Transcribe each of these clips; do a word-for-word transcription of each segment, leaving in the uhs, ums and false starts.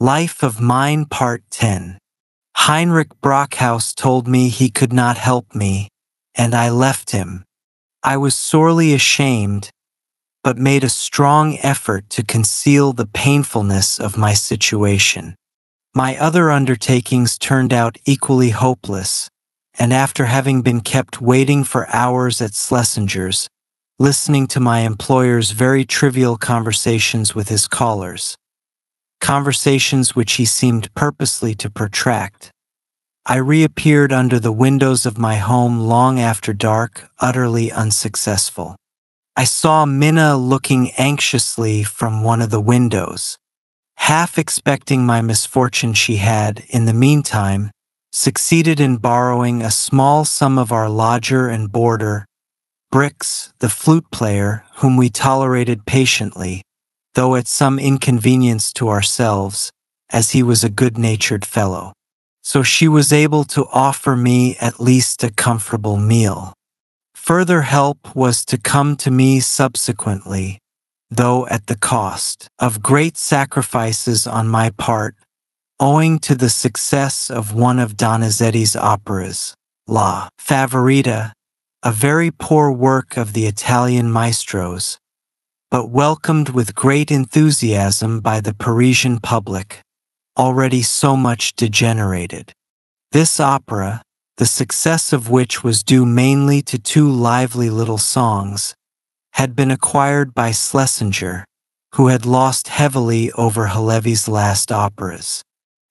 Life of Mine Part ten. Heinrich Brockhaus told me he could not help me, and I left him. I was sorely ashamed, but made a strong effort to conceal the painfulness of my situation. My other undertakings turned out equally hopeless, and after having been kept waiting for hours at Schlesinger's, listening to my employer's very trivial conversations with his callers, conversations which he seemed purposely to protract, I reappeared under the windows of my home long after dark, utterly unsuccessful. I saw Minna looking anxiously from one of the windows, half expecting my misfortune. She had, in the meantime, succeeded in borrowing a small sum of our lodger and boarder, Brix, the flute player, whom we tolerated patiently, though at some inconvenience to ourselves, as he was a good-natured fellow. So she was able to offer me at least a comfortable meal. Further help was to come to me subsequently, though at the cost of great sacrifices on my part, owing to the success of one of Donizetti's operas, La Favorita, a very poor work of the Italian maestros, but welcomed with great enthusiasm by the Parisian public, already so much degenerated. This opera, the success of which was due mainly to two lively little songs, had been acquired by Schlesinger, who had lost heavily over Halevi's last operas.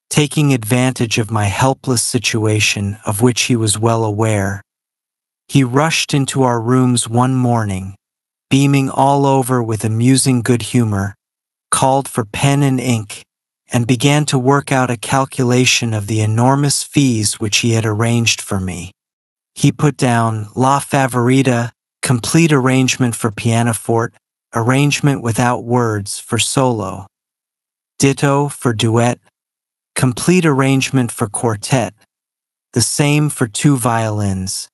Taking advantage of my helpless situation, of which he was well aware, he rushed into our rooms one morning, beaming all over with amusing good humor, called for pen and ink, and began to work out a calculation of the enormous fees which he had arranged for me. He put down La Favorita, complete arrangement for pianoforte, arrangement without words for solo, ditto for duet, complete arrangement for quartet, the same for two violins,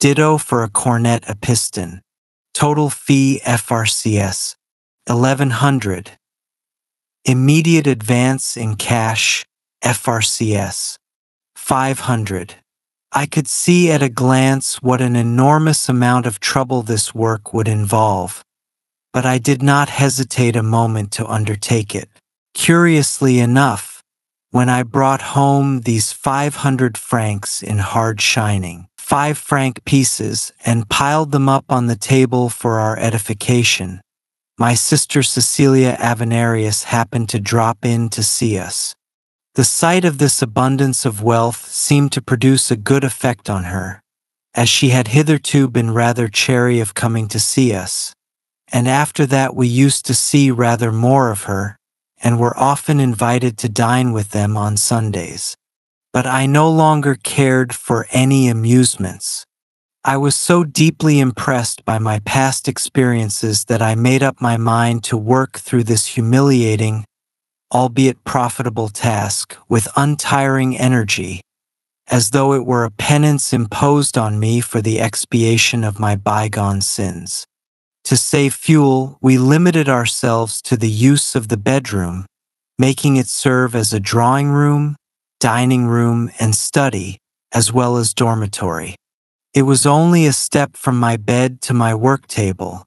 ditto for a cornet a piston. Total fee F R C S, eleven hundred. Immediate advance in cash, F R C S, five hundred. I could see at a glance what an enormous amount of trouble this work would involve, but I did not hesitate a moment to undertake it. Curiously enough, when I brought home these five hundred francs in hard shining, five-franc pieces, and piled them up on the table for our edification, my sister Cecilia Avenarius happened to drop in to see us. The sight of this abundance of wealth seemed to produce a good effect on her, as she had hitherto been rather chary of coming to see us, and after that we used to see rather more of her, and were often invited to dine with them on Sundays. But I no longer cared for any amusements. I was so deeply impressed by my past experiences that I made up my mind to work through this humiliating, albeit profitable task with untiring energy, as though it were a penance imposed on me for the expiation of my bygone sins. To save fuel, we limited ourselves to the use of the bedroom, making it serve as a drawing room, dining room, and study, as well as dormitory. It was only a step from my bed to my work table.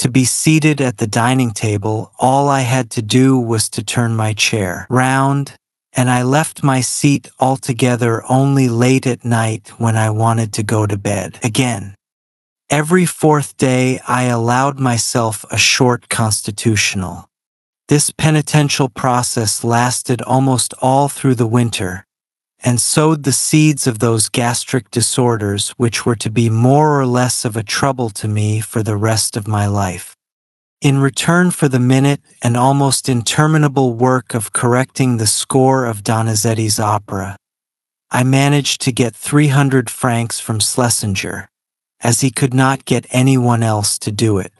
To be seated at the dining table, all I had to do was to turn my chair round, and I left my seat altogether only late at night when I wanted to go to bed again. Every fourth day I allowed myself a short constitutional. This penitential process lasted almost all through the winter, and sowed the seeds of those gastric disorders which were to be more or less of a trouble to me for the rest of my life. In return for the minute and almost interminable work of correcting the score of Donizetti's opera, I managed to get three hundred francs from Schlesinger, as he could not get anyone else to do it.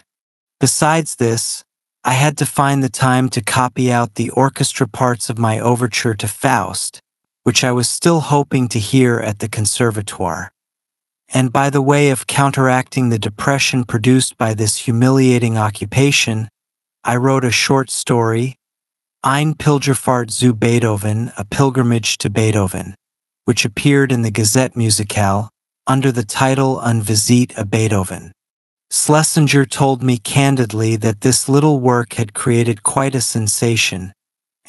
Besides this, I had to find the time to copy out the orchestra parts of my overture to Faust, which I was still hoping to hear at the Conservatoire. And by the way of counteracting the depression produced by this humiliating occupation, I wrote a short story, Ein Pilgerfahrt zu Beethoven, A Pilgrimage to Beethoven, which appeared in the Gazette Musicale under the title Un Visite à Beethoven. Schlesinger told me candidly that this little work had created quite a sensation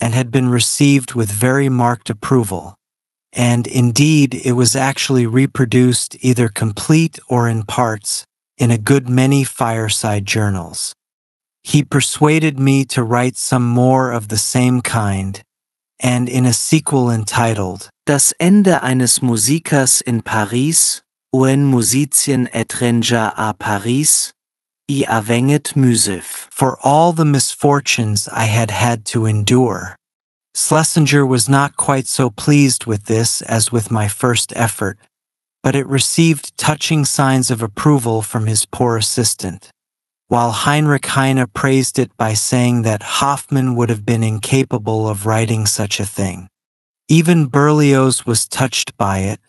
and had been received with very marked approval, and indeed it was actually reproduced either complete or in parts in a good many fireside journals. He persuaded me to write some more of the same kind, and in a sequel entitled Das Ende eines Musikers in Paris, un musicien étranger à Paris, y avenget musif. For all the misfortunes I had had to endure. Schlesinger was not quite so pleased with this as with my first effort, but it received touching signs of approval from his poor assistant, while Heinrich Heine praised it by saying that Hoffmann would have been incapable of writing such a thing. Even Berlioz was touched by it,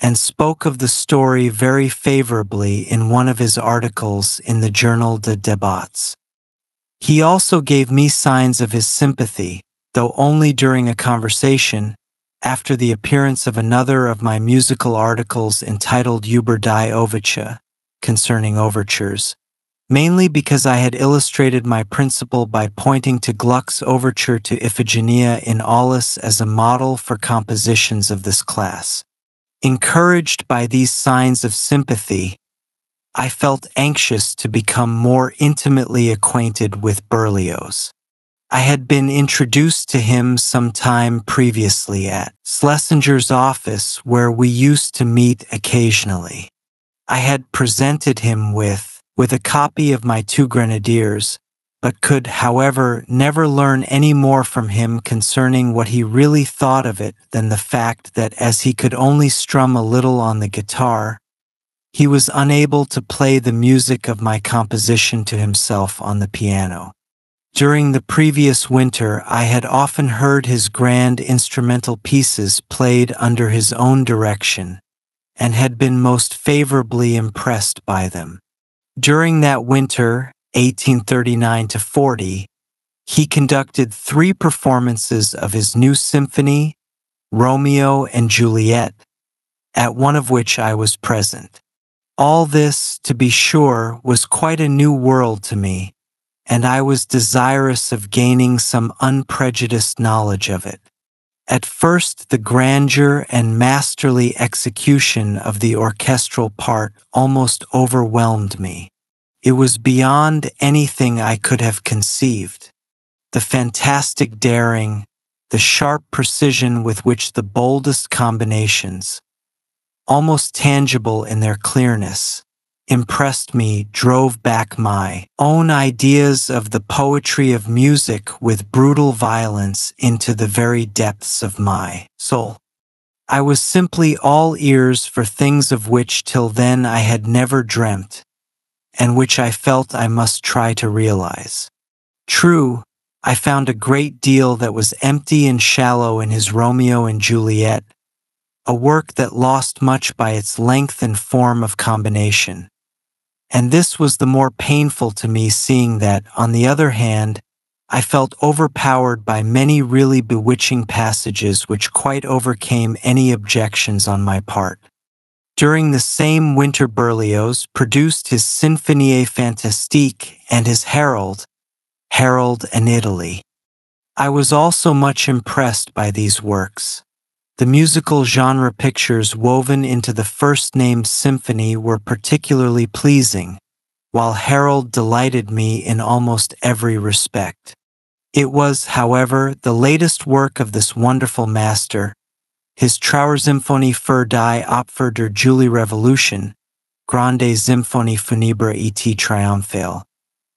and spoke of the story very favorably in one of his articles in the Journal de Debats. He also gave me signs of his sympathy, though only during a conversation, after the appearance of another of my musical articles entitled Über die Overture, concerning overtures, mainly because I had illustrated my principle by pointing to Gluck's overture to Iphigenia in Aulis as a model for compositions of this class. Encouraged by these signs of sympathy, I felt anxious to become more intimately acquainted with Berlioz. I had been introduced to him some time previously at Schlesinger's office, where we used to meet occasionally. I had presented him with, with a copy of my Two Grenadiers, but could, however, never learn any more from him concerning what he really thought of it than the fact that as he could only strum a little on the guitar, he was unable to play the music of my composition to himself on the piano. During the previous winter, I had often heard his grand instrumental pieces played under his own direction, and had been most favorably impressed by them. During that winter, eighteen thirty-nine to forty, he conducted three performances of his new symphony, Romeo and Juliet, at one of which I was present. All this, to be sure, was quite a new world to me, and I was desirous of gaining some unprejudiced knowledge of it. At first, the grandeur and masterly execution of the orchestral part almost overwhelmed me. It was beyond anything I could have conceived. The fantastic daring, the sharp precision with which the boldest combinations, almost tangible in their clearness, impressed me, drove back my own ideas of the poetry of music with brutal violence into the very depths of my soul. I was simply all ears for things of which till then I had never dreamt, and which I felt I must try to realize. True, I found a great deal that was empty and shallow in his Romeo and Juliet, a work that lost much by its length and form of combination. And this was the more painful to me, seeing that, on the other hand, I felt overpowered by many really bewitching passages which quite overcame any objections on my part. During the same winter, Berlioz produced his Symphonie Fantastique and his Harold, Harold en Italie. I was also much impressed by these works. The musical genre pictures woven into the first-named symphony were particularly pleasing, while Harold delighted me in almost every respect. It was, however, the latest work of this wonderful master, his Trauersymphonie für die Opfer der Juli Revolution, Grande Symphonie Funebre et Triumphale,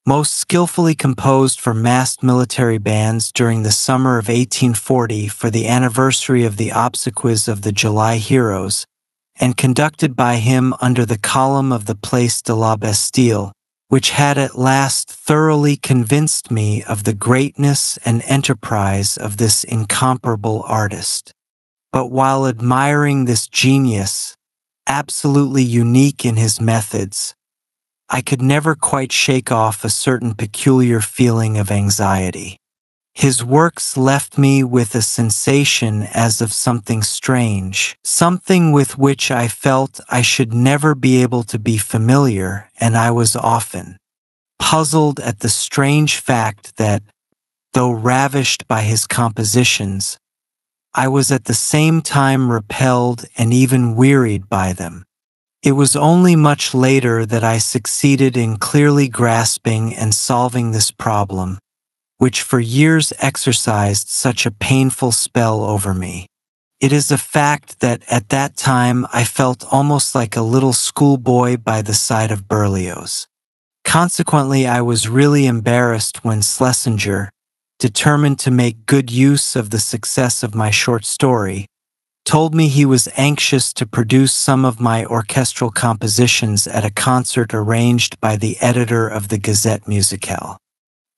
most skillfully composed for massed military bands during the summer of eighteen forty for the anniversary of the obsequies of the July heroes, and conducted by him under the column of the Place de la Bastille, which had at last thoroughly convinced me of the greatness and enterprise of this incomparable artist. But while admiring this genius, absolutely unique in his methods, I could never quite shake off a certain peculiar feeling of anxiety. His works left me with a sensation as of something strange, something with which I felt I should never be able to be familiar, and I was often puzzled at the strange fact that, though ravished by his compositions, I was at the same time repelled and even wearied by them. It was only much later that I succeeded in clearly grasping and solving this problem, which for years exercised such a painful spell over me. It is a fact that at that time I felt almost like a little schoolboy by the side of Berlioz. Consequently, I was really embarrassed when Schlesinger, determined to make good use of the success of my short story, told me he was anxious to produce some of my orchestral compositions at a concert arranged by the editor of the Gazette Musicale.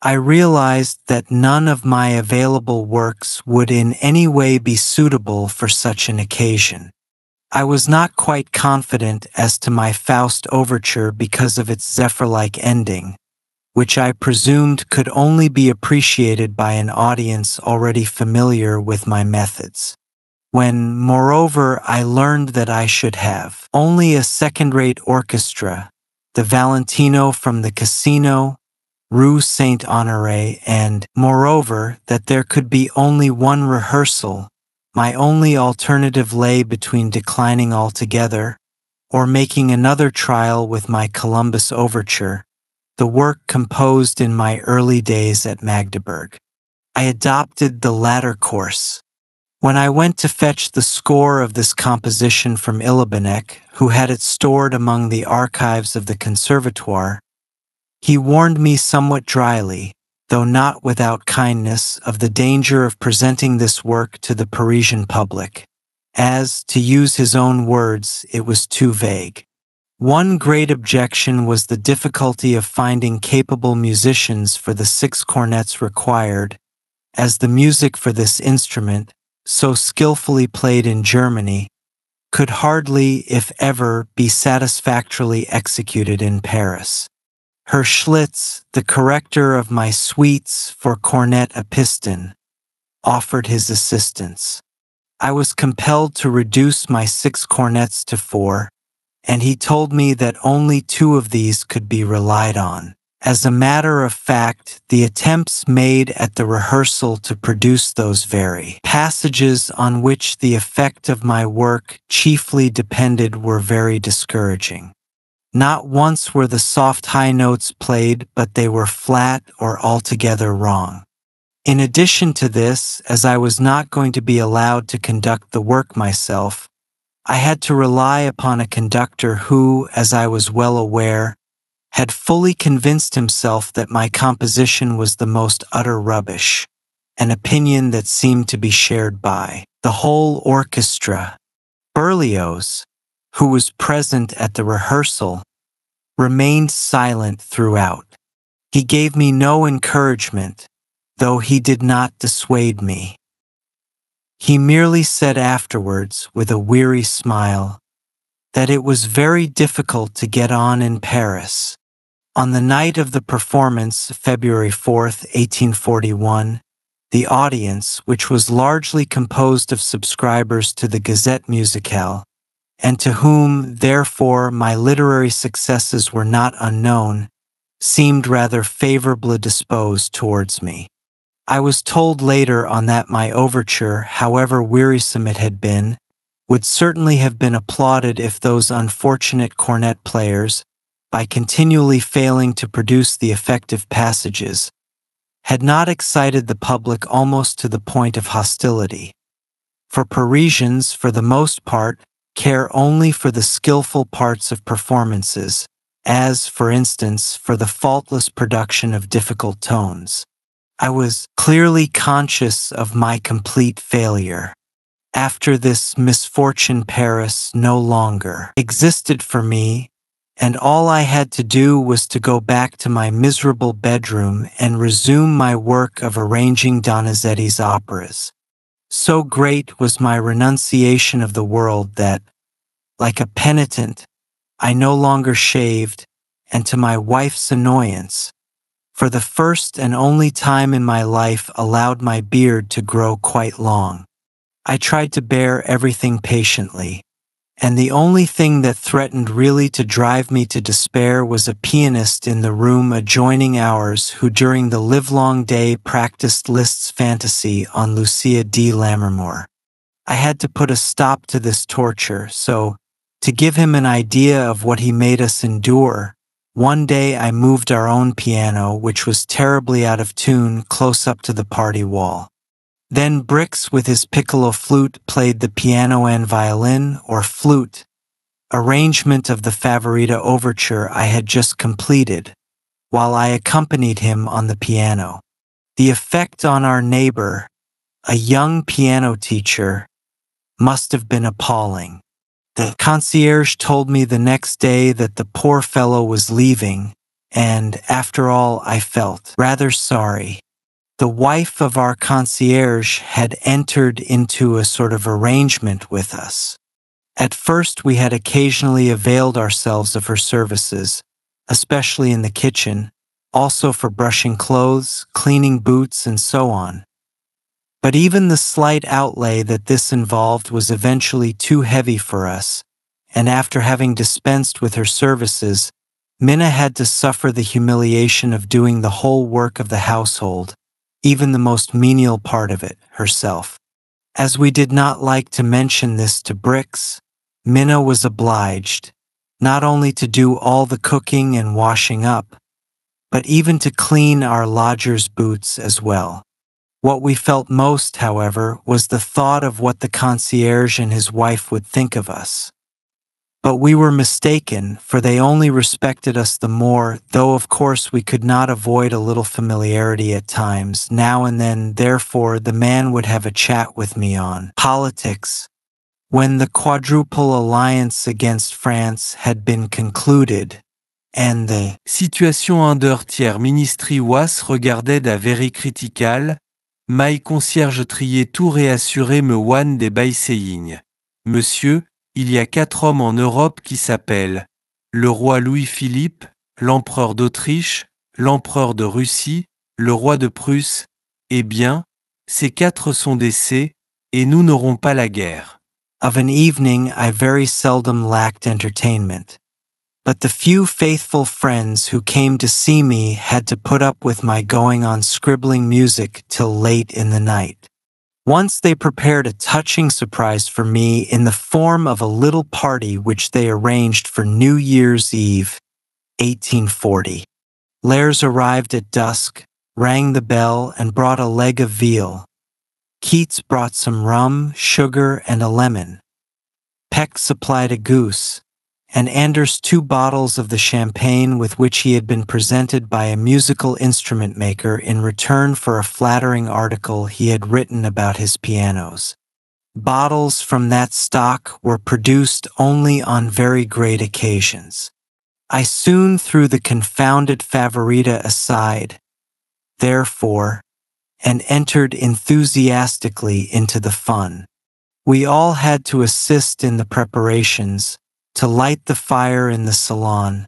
I realized that none of my available works would in any way be suitable for such an occasion. I was not quite confident as to my Faust overture because of its Zephyr-like ending, which I presumed could only be appreciated by an audience already familiar with my methods. When, moreover, I learned that I should have only a second-rate orchestra, the Valentino from the Casino, Rue Saint-Honoré, and, moreover, that there could be only one rehearsal, my only alternative lay between declining altogether or making another trial with my Columbus Overture, the work composed in my early days at Magdeburg. I adopted the latter course. When I went to fetch the score of this composition from Illibenek, who had it stored among the archives of the Conservatoire, he warned me somewhat dryly, though not without kindness, of the danger of presenting this work to the Parisian public, as, to use his own words, it was too vague. One great objection was the difficulty of finding capable musicians for the six cornets required, as the music for this instrument, so skillfully played in Germany, could hardly, if ever, be satisfactorily executed in Paris. Herr Schlitz, the corrector of my suites for cornet à piston, offered his assistance. I was compelled to reduce my six cornets to four, and he told me that only two of these could be relied on. As a matter of fact, the attempts made at the rehearsal to produce those very passages on which the effect of my work chiefly depended were very discouraging. Not once were the soft high notes played, but they were flat or altogether wrong. In addition to this, as I was not going to be allowed to conduct the work myself, I had to rely upon a conductor who, as I was well aware, had fully convinced himself that my composition was the most utter rubbish, an opinion that seemed to be shared by the whole orchestra. Berlioz, who was present at the rehearsal, remained silent throughout. He gave me no encouragement, though he did not dissuade me. He merely said afterwards, with a weary smile, that it was very difficult to get on in Paris. On the night of the performance, February fourth, eighteen forty-one, the audience, which was largely composed of subscribers to the Gazette Musicale, and to whom, therefore, my literary successes were not unknown, seemed rather favorably disposed towards me. I was told later on that my overture, however wearisome it had been, would certainly have been applauded if those unfortunate cornet players, by continually failing to produce the effective passages, had not excited the public almost to the point of hostility. For Parisians, for the most part, care only for the skillful parts of performances, as, for instance, for the faultless production of difficult tones. I was clearly conscious of my complete failure. After this misfortune, Paris no longer existed for me, and all I had to do was to go back to my miserable bedroom and resume my work of arranging Donizetti's operas. So great was my renunciation of the world that, like a penitent, I no longer shaved, and to my wife's annoyance, for the first and only time in my life, allowed my beard to grow quite long. I tried to bear everything patiently, and the only thing that threatened really to drive me to despair was a pianist in the room adjoining ours who during the livelong day practiced Liszt's Fantasy on Lucia de Lammermoor. I had to put a stop to this torture, so, to give him an idea of what he made us endure, one day I moved our own piano, which was terribly out of tune, close up to the party wall. Then Brix, with his piccolo flute, played the piano and violin, or flute, arrangement of the Favorita overture I had just completed, while I accompanied him on the piano. The effect on our neighbor, a young piano teacher, must have been appalling. The concierge told me the next day that the poor fellow was leaving, and, after all, I felt rather sorry. The wife of our concierge had entered into a sort of arrangement with us. At first we had occasionally availed ourselves of her services, especially in the kitchen, also for brushing clothes, cleaning boots, and so on. But even the slight outlay that this involved was eventually too heavy for us, and after having dispensed with her services, Minna had to suffer the humiliation of doing the whole work of the household, even the most menial part of it, herself. As we did not like to mention this to Brix, Minna was obliged, not only to do all the cooking and washing up, but even to clean our lodger's boots as well. What we felt most, however, was the thought of what the concierge and his wife would think of us. But we were mistaken, for they only respected us the more, though of course we could not avoid a little familiarity at times. Now and then, therefore, the man would have a chat with me on politics. When the quadruple alliance against France had been concluded, and the situation under tiers ministry was regarded as very critical, my concierge triait tout réassuré me one des by saying, Monsieur, il y a quatre hommes en Europe qui s'appellent le roi Louis-Philippe, l'empereur d'Autriche, l'empereur de Russie, le roi de Prusse. Eh bien, ces quatre sont décès, et nous n'aurons pas la guerre. Of an evening I very seldom lacked entertainment, but the few faithful friends who came to see me had to put up with my going on scribbling music till late in the night. Once they prepared a touching surprise for me in the form of a little party which they arranged for New Year's Eve, eighteen forty. Lairs arrived at dusk, rang the bell, and brought a leg of veal. Kietz brought some rum, sugar, and a lemon. Peck supplied a goose, and Anders two bottles of the champagne with which he had been presented by a musical instrument maker in return for a flattering article he had written about his pianos. Bottles from that stock were produced only on very great occasions. I soon threw the confounded Favorita aside, therefore, and entered enthusiastically into the fun. We all had to assist in the preparations, to light the fire in the salon,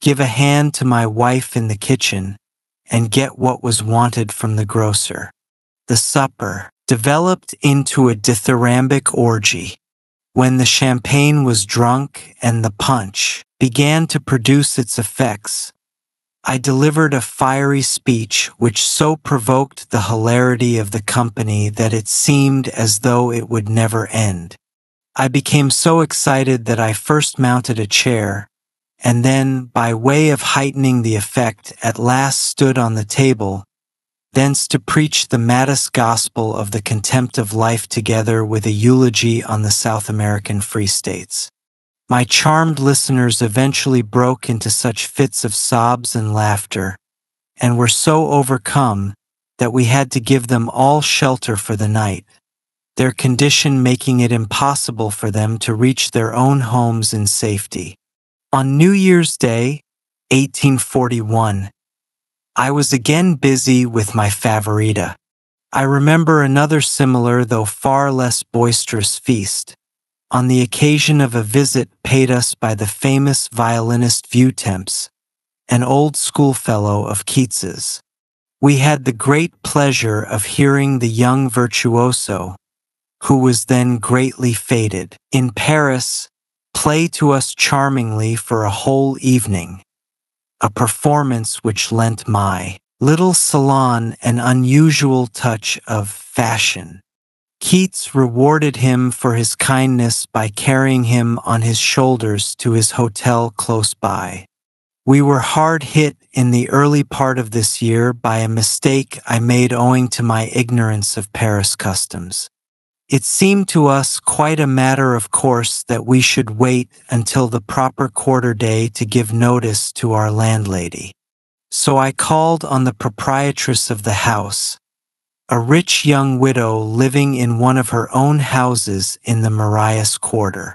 give a hand to my wife in the kitchen, and get what was wanted from the grocer. The supper developed into a dithyrambic orgy. When the champagne was drunk and the punch began to produce its effects, I delivered a fiery speech which so provoked the hilarity of the company that it seemed as though it would never end. I became so excited that I first mounted a chair, and then, by way of heightening the effect, at last stood on the table, thence to preach the maddest gospel of the contempt of life together with a eulogy on the South American Free States. My charmed listeners eventually broke into such fits of sobs and laughter, and were so overcome that we had to give them all shelter for the night, their condition making it impossible for them to reach their own homes in safety. On New Year's Day, eighteen forty-one, I was again busy with my Favorita. I remember another similar, though far less boisterous feast, on the occasion of a visit paid us by the famous violinist Vutemps, an old schoolfellow of Kietz's. We had the great pleasure of hearing the young virtuoso, who was then greatly faded, in Paris, play to us charmingly for a whole evening, a performance which lent my little salon an unusual touch of fashion. Kietz rewarded him for his kindness by carrying him on his shoulders to his hotel close by. We were hard hit in the early part of this year by a mistake I made owing to my ignorance of Paris customs. It seemed to us quite a matter of course that we should wait until the proper quarter day to give notice to our landlady. So I called on the proprietress of the house, a rich young widow living in one of her own houses in the Marias quarter.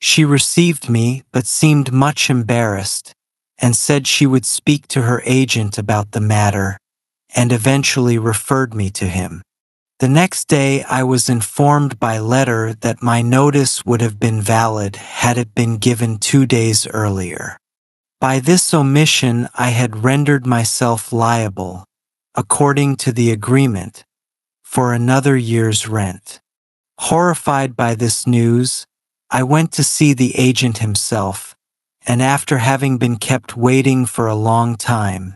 She received me, but seemed much embarrassed, and said she would speak to her agent about the matter, and eventually referred me to him. The next day I was informed by letter that my notice would have been valid had it been given two days earlier. By this omission I had rendered myself liable, according to the agreement, for another year's rent. Horrified by this news, I went to see the agent himself, and after having been kept waiting for a long time,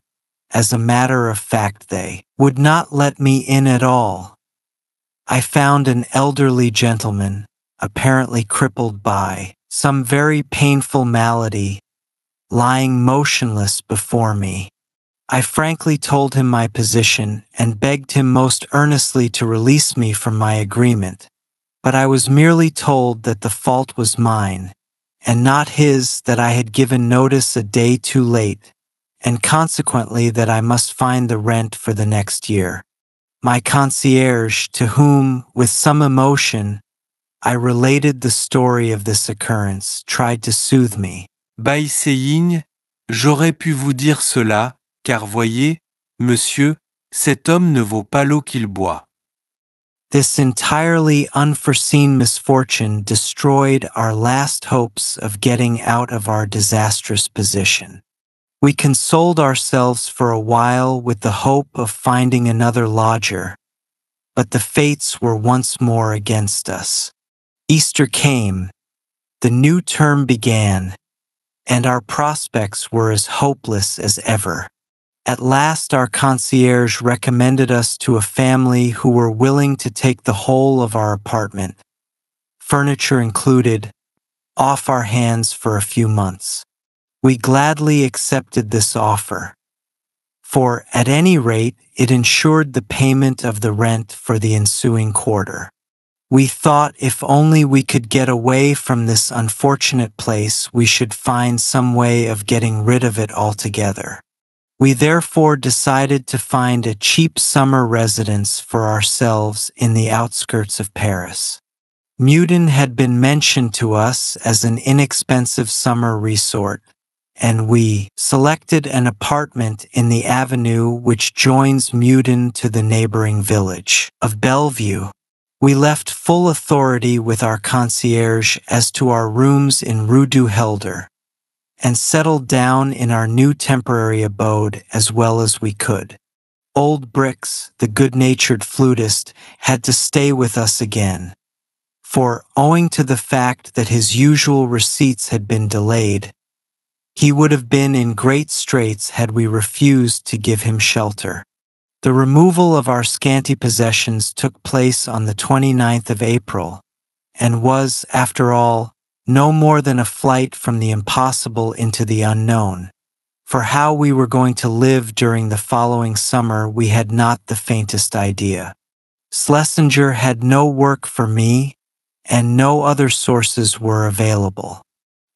as a matter of fact they would not let me in at all, I found an elderly gentleman, apparently crippled by some very painful malady, lying motionless before me. I frankly told him my position and begged him most earnestly to release me from my agreement, but I was merely told that the fault was mine, and not his, that I had given notice a day too late, and consequently that I must find the rent for the next year. My concierge, to whom, with some emotion, I related the story of this occurrence, tried to soothe me. By saying, j'aurais pu vous dire cela, car voyez, monsieur, cet homme ne vaut pas l'eau qu'il boit. This entirely unforeseen misfortune destroyed our last hopes of getting out of our disastrous position. We consoled ourselves for a while with the hope of finding another lodger, but the fates were once more against us. Easter came, the new term began, and our prospects were as hopeless as ever. At last our concierge recommended us to a family who were willing to take the whole of our apartment, furniture included, off our hands for a few months. We gladly accepted this offer, for at any rate it ensured the payment of the rent for the ensuing quarter. We thought if only we could get away from this unfortunate place we should find some way of getting rid of it altogether. We therefore decided to find a cheap summer residence for ourselves in the outskirts of Paris. Meudon had been mentioned to us as an inexpensive summer resort, and we selected an apartment in the avenue which joins Meudon to the neighboring village of Bellevue. We left full authority with our concierge as to our rooms in Rue du Helder, and settled down in our new temporary abode as well as we could. Old Brix, the good-natured flutist, had to stay with us again, for, owing to the fact that his usual receipts had been delayed, he would have been in great straits had we refused to give him shelter. The removal of our scanty possessions took place on the twenty-ninth of April, and was, after all, no more than a flight from the impossible into the unknown, for how we were going to live during the following summer we had not the faintest idea. Schlesinger had no work for me, and no other sources were available.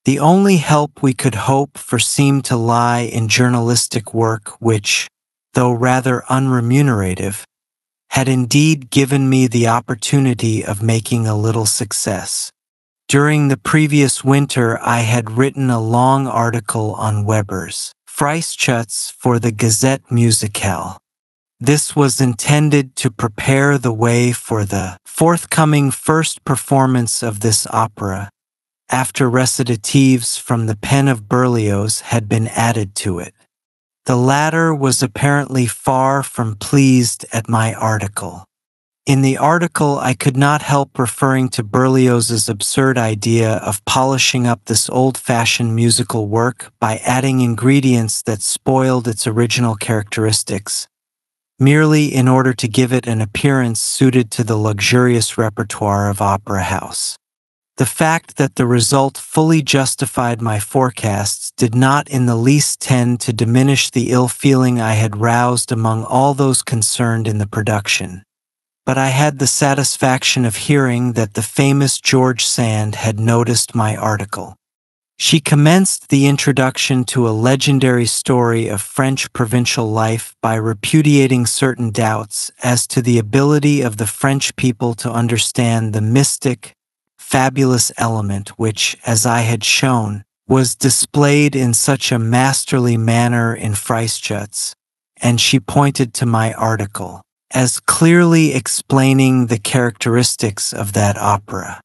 The only help we could hope for seemed to lie in journalistic work which, though rather unremunerative, had indeed given me the opportunity of making a little success. During the previous winter I had written a long article on Weber's Freischütz for the Gazette Musicale. This was intended to prepare the way for the forthcoming first performance of this opera, after recitatives from the pen of Berlioz had been added to it. The latter was apparently far from pleased at my article. In the article, I could not help referring to Berlioz's absurd idea of polishing up this old-fashioned musical work by adding ingredients that spoiled its original characteristics, merely in order to give it an appearance suited to the luxurious repertoire of opera house. The fact that the result fully justified my forecasts did not in the least tend to diminish the ill feeling I had roused among all those concerned in the production. But I had the satisfaction of hearing that the famous George Sand had noticed my article. She commenced the introduction to a legendary story of French provincial life by repudiating certain doubts as to the ability of the French people to understand the mystic, fabulous element which, as I had shown, was displayed in such a masterly manner in Freischütz, and she pointed to my article as clearly explaining the characteristics of that opera.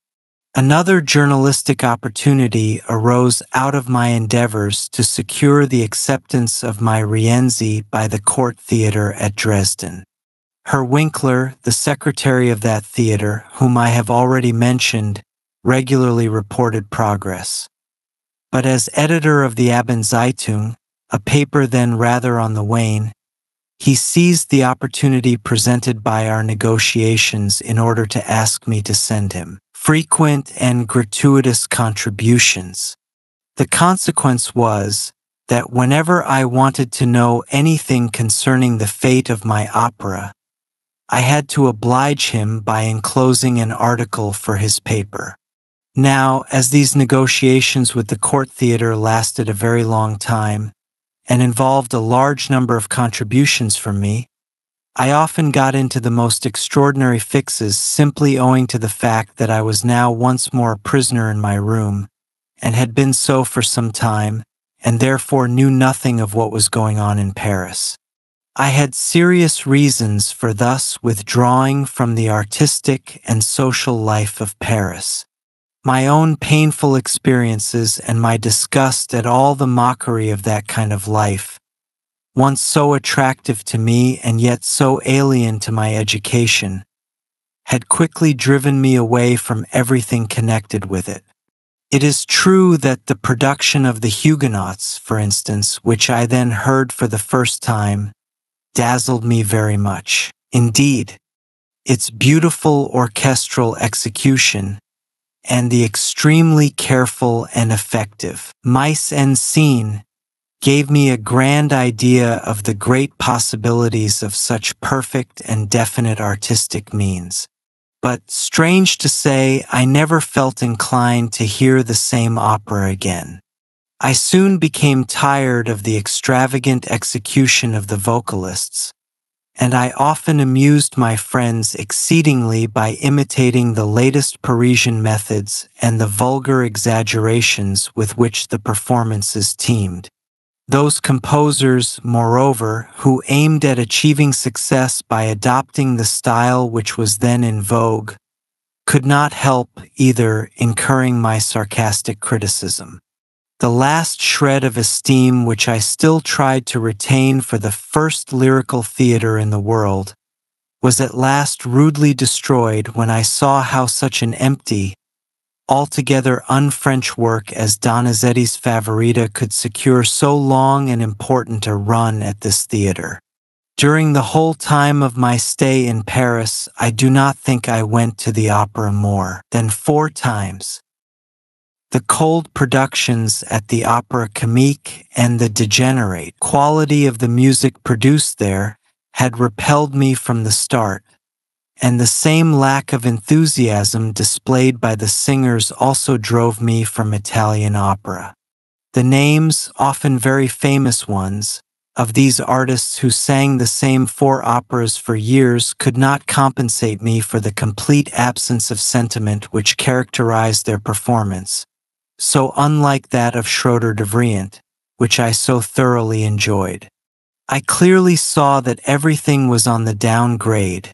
Another journalistic opportunity arose out of my endeavors to secure the acceptance of my Rienzi by the court theater at Dresden. Her Winkler, the secretary of that theater, whom I have already mentioned, regularly reported progress. But as editor of the Abendzeitung, a paper then rather on the wane, he seized the opportunity presented by our negotiations in order to ask me to send him frequent and gratuitous contributions. The consequence was that whenever I wanted to know anything concerning the fate of my opera, I had to oblige him by enclosing an article for his paper. Now, as these negotiations with the court theater lasted a very long time, and involved a large number of contributions from me, I often got into the most extraordinary fixes simply owing to the fact that I was now once more a prisoner in my room, and had been so for some time, and therefore knew nothing of what was going on in Paris. I had serious reasons for thus withdrawing from the artistic and social life of Paris. My own painful experiences and my disgust at all the mockery of that kind of life, once so attractive to me and yet so alien to my education, had quickly driven me away from everything connected with it. It is true that the production of The Huguenots, for instance, which I then heard for the first time, dazzled me very much. Indeed, its beautiful orchestral execution, and the extremely careful and effective mise en scene gave me a grand idea of the great possibilities of such perfect and definite artistic means. But, strange to say, I never felt inclined to hear the same opera again. I soon became tired of the extravagant execution of the vocalists, and I often amused my friends exceedingly by imitating the latest Parisian methods and the vulgar exaggerations with which the performances teemed. Those composers, moreover, who aimed at achieving success by adopting the style which was then in vogue, could not help either incurring my sarcastic criticism. The last shred of esteem which I still tried to retain for the first lyrical theater in the world was at last rudely destroyed when I saw how such an empty, altogether un-French work as Donizetti's Favorita could secure so long and important a run at this theater. During the whole time of my stay in Paris, I do not think I went to the opera more than four times. The cold productions at the Opera Comique and the degenerate quality of the music produced there had repelled me from the start, and the same lack of enthusiasm displayed by the singers also drove me from Italian opera. The names, often very famous ones, of these artists who sang the same four operas for years could not compensate me for the complete absence of sentiment which characterized their performance, so unlike that of Schroeder de Vriend, which I so thoroughly enjoyed. I clearly saw that everything was on the downgrade,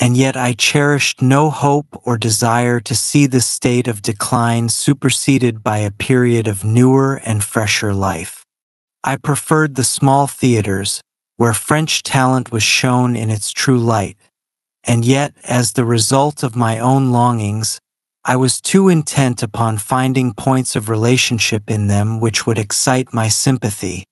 and yet I cherished no hope or desire to see this state of decline superseded by a period of newer and fresher life. I preferred the small theaters where French talent was shown in its true light, and yet, as the result of my own longings, I was too intent upon finding points of relationship in them which would excite my sympathy,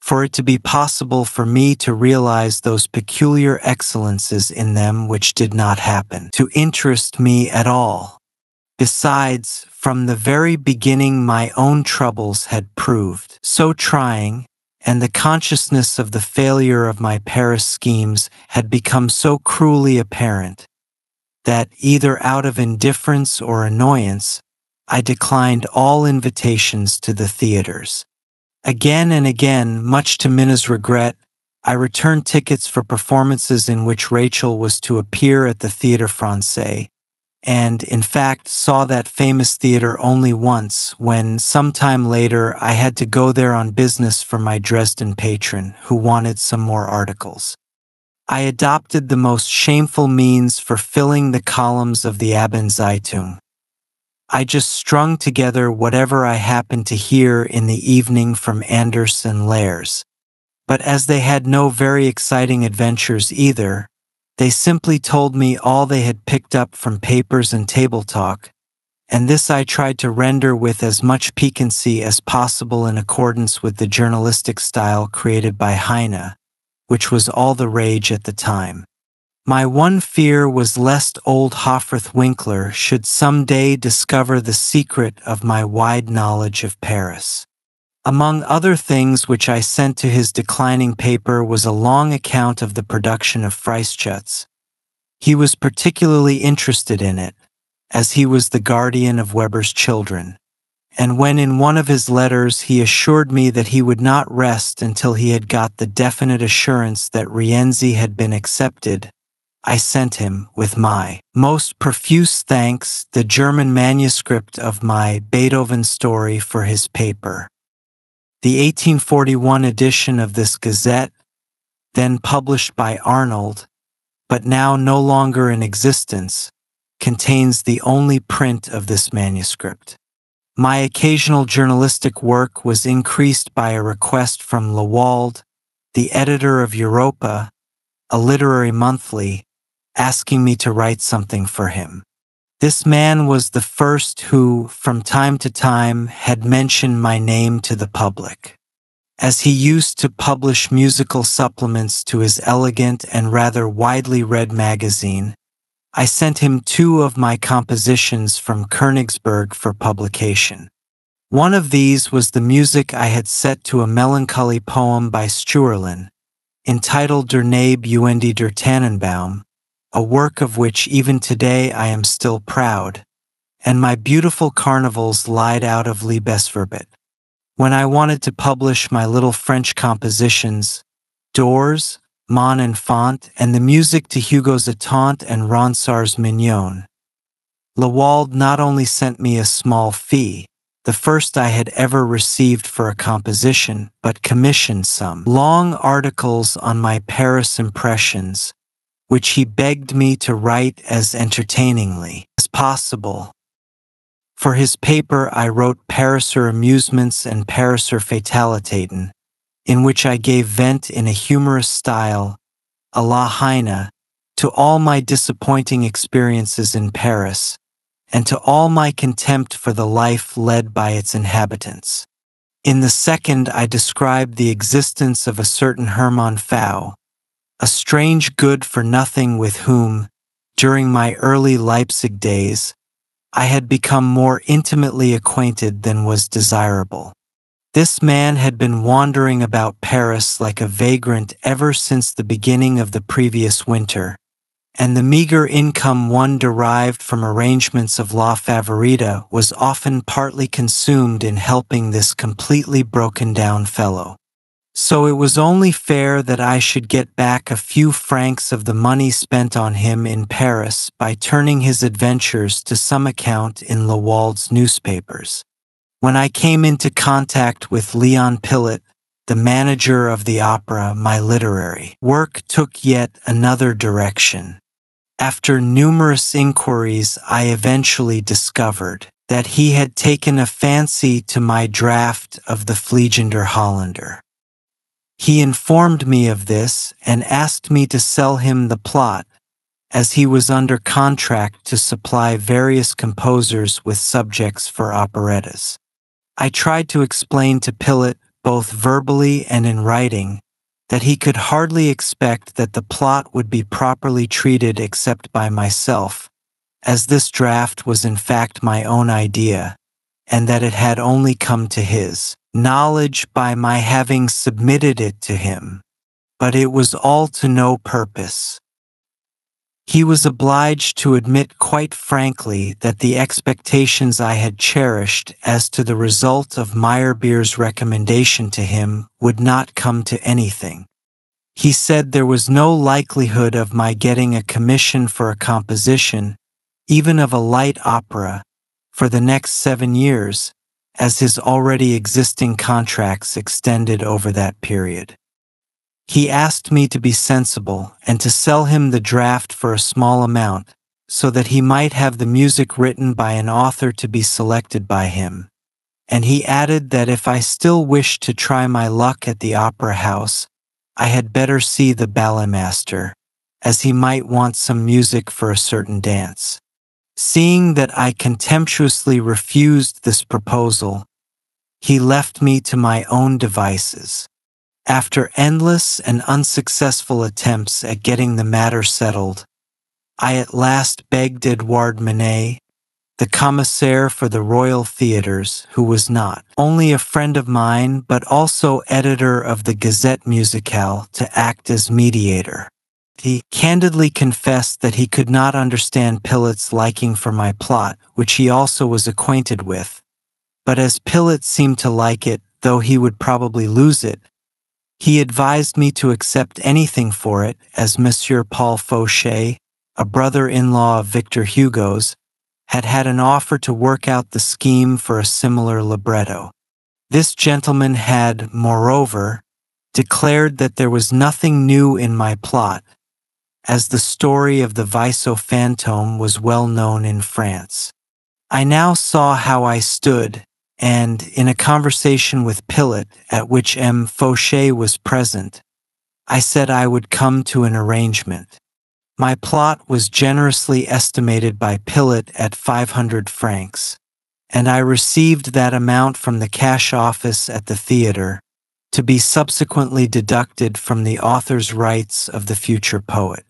for it to be possible for me to realize those peculiar excellences in them which did not happen to interest me at all. Besides, from the very beginning my own troubles had proved so trying, and the consciousness of the failure of my Paris schemes had become so cruelly apparent, that either out of indifference or annoyance, I declined all invitations to the theaters. Again and again, much to Minna's regret, I returned tickets for performances in which Rachel was to appear at the Théâtre Français, and, in fact, saw that famous theater only once when, sometime later, I had to go there on business for my Dresden patron, who wanted some more articles. I adopted the most shameful means for filling the columns of the Abendzeitung. I just strung together whatever I happened to hear in the evening from Anders and Lairs. But as they had no very exciting adventures either, they simply told me all they had picked up from papers and table talk, and this I tried to render with as much piquancy as possible in accordance with the journalistic style created by Heine, which was all the rage at the time. My one fear was lest old Hofrath Winkler should someday discover the secret of my wide knowledge of Paris. Among other things which I sent to his declining paper was a long account of the production of Freischütz. He was particularly interested in it, as he was the guardian of Weber's children, and when in one of his letters he assured me that he would not rest until he had got the definite assurance that Rienzi had been accepted, I sent him, with my most profuse thanks, the German manuscript of my Beethoven story for his paper. The eighteen forty-one edition of this Gazette, then published by Arnold, but now no longer in existence, contains the only print of this manuscript. My occasional journalistic work was increased by a request from Lewald, the editor of Europa, a literary monthly, asking me to write something for him. This man was the first who, from time to time, had mentioned my name to the public, as he used to publish musical supplements to his elegant and rather widely read magazine. I sent him two of my compositions from Königsberg for publication. One of these was the music I had set to a melancholy poem by Sturlin, entitled Der Knabe Uendi der Tannenbaum, a work of which even today I am still proud, and my beautiful carnivals lied out of Liebesverbot. When I wanted to publish my little French compositions, Doors, Mon Enfant, and the music to Hugo's Attente and Ronsard's Mignon, Lewald not only sent me a small fee, the first I had ever received for a composition, but commissioned some long articles on my Paris impressions, which he begged me to write as entertainingly as possible. For his paper I wrote Pariser Amusements and Pariser Fatalitäten, in which I gave vent in a humorous style, a la Heine, to all my disappointing experiences in Paris, and to all my contempt for the life led by its inhabitants. In the second I described the existence of a certain Hermann Pfau, a strange good-for-nothing with whom, during my early Leipzig days, I had become more intimately acquainted than was desirable. This man had been wandering about Paris like a vagrant ever since the beginning of the previous winter, and the meager income one derived from arrangements of La Favorita was often partly consumed in helping this completely broken-down fellow. So it was only fair that I should get back a few francs of the money spent on him in Paris by turning his adventures to some account in Lewald's newspapers. When I came into contact with Leon Pillet, the manager of the opera, my literary work took yet another direction. After numerous inquiries, I eventually discovered that he had taken a fancy to my draft of the Fliegender Hollander. He informed me of this and asked me to sell him the plot, as he was under contract to supply various composers with subjects for operettas. I tried to explain to Pilate, both verbally and in writing, that he could hardly expect that the plot would be properly treated except by myself, as this draft was in fact my own idea, and that it had only come to his knowledge by my having submitted it to him. But it was all to no purpose. He was obliged to admit quite frankly that the expectations I had cherished as to the result of Meyerbeer's recommendation to him would not come to anything. He said there was no likelihood of my getting a commission for a composition, even of a light opera, for the next seven years, as his already existing contracts extended over that period. He asked me to be sensible and to sell him the draft for a small amount, so that he might have the music written by an author to be selected by him. And he added that if I still wished to try my luck at the opera house, I had better see the ballet master, as he might want some music for a certain dance. Seeing that I contemptuously refused this proposal, he left me to my own devices. After endless and unsuccessful attempts at getting the matter settled, I at last begged Edouard Manet, the commissaire for the Royal Theatres, who was not only a friend of mine but also editor of the Gazette Musicale, to act as mediator. He candidly confessed that he could not understand Pilate's liking for my plot, which he also was acquainted with, but as Pilate seemed to like it, though he would probably lose it, he advised me to accept anything for it, as Monsieur Paul Fauchet, a brother-in-law of Victor Hugo's, had had an offer to work out the scheme for a similar libretto. This gentleman had, moreover, declared that there was nothing new in my plot, as the story of the Viso Fantôme was well known in France. I now saw how I stood, and in a conversation with Pilate, at which M. Fauchet was present, I said I would come to an arrangement. My plot was generously estimated by Pilate at five hundred francs, and I received that amount from the cash office at the theater, to be subsequently deducted from the author's rights of the future poet.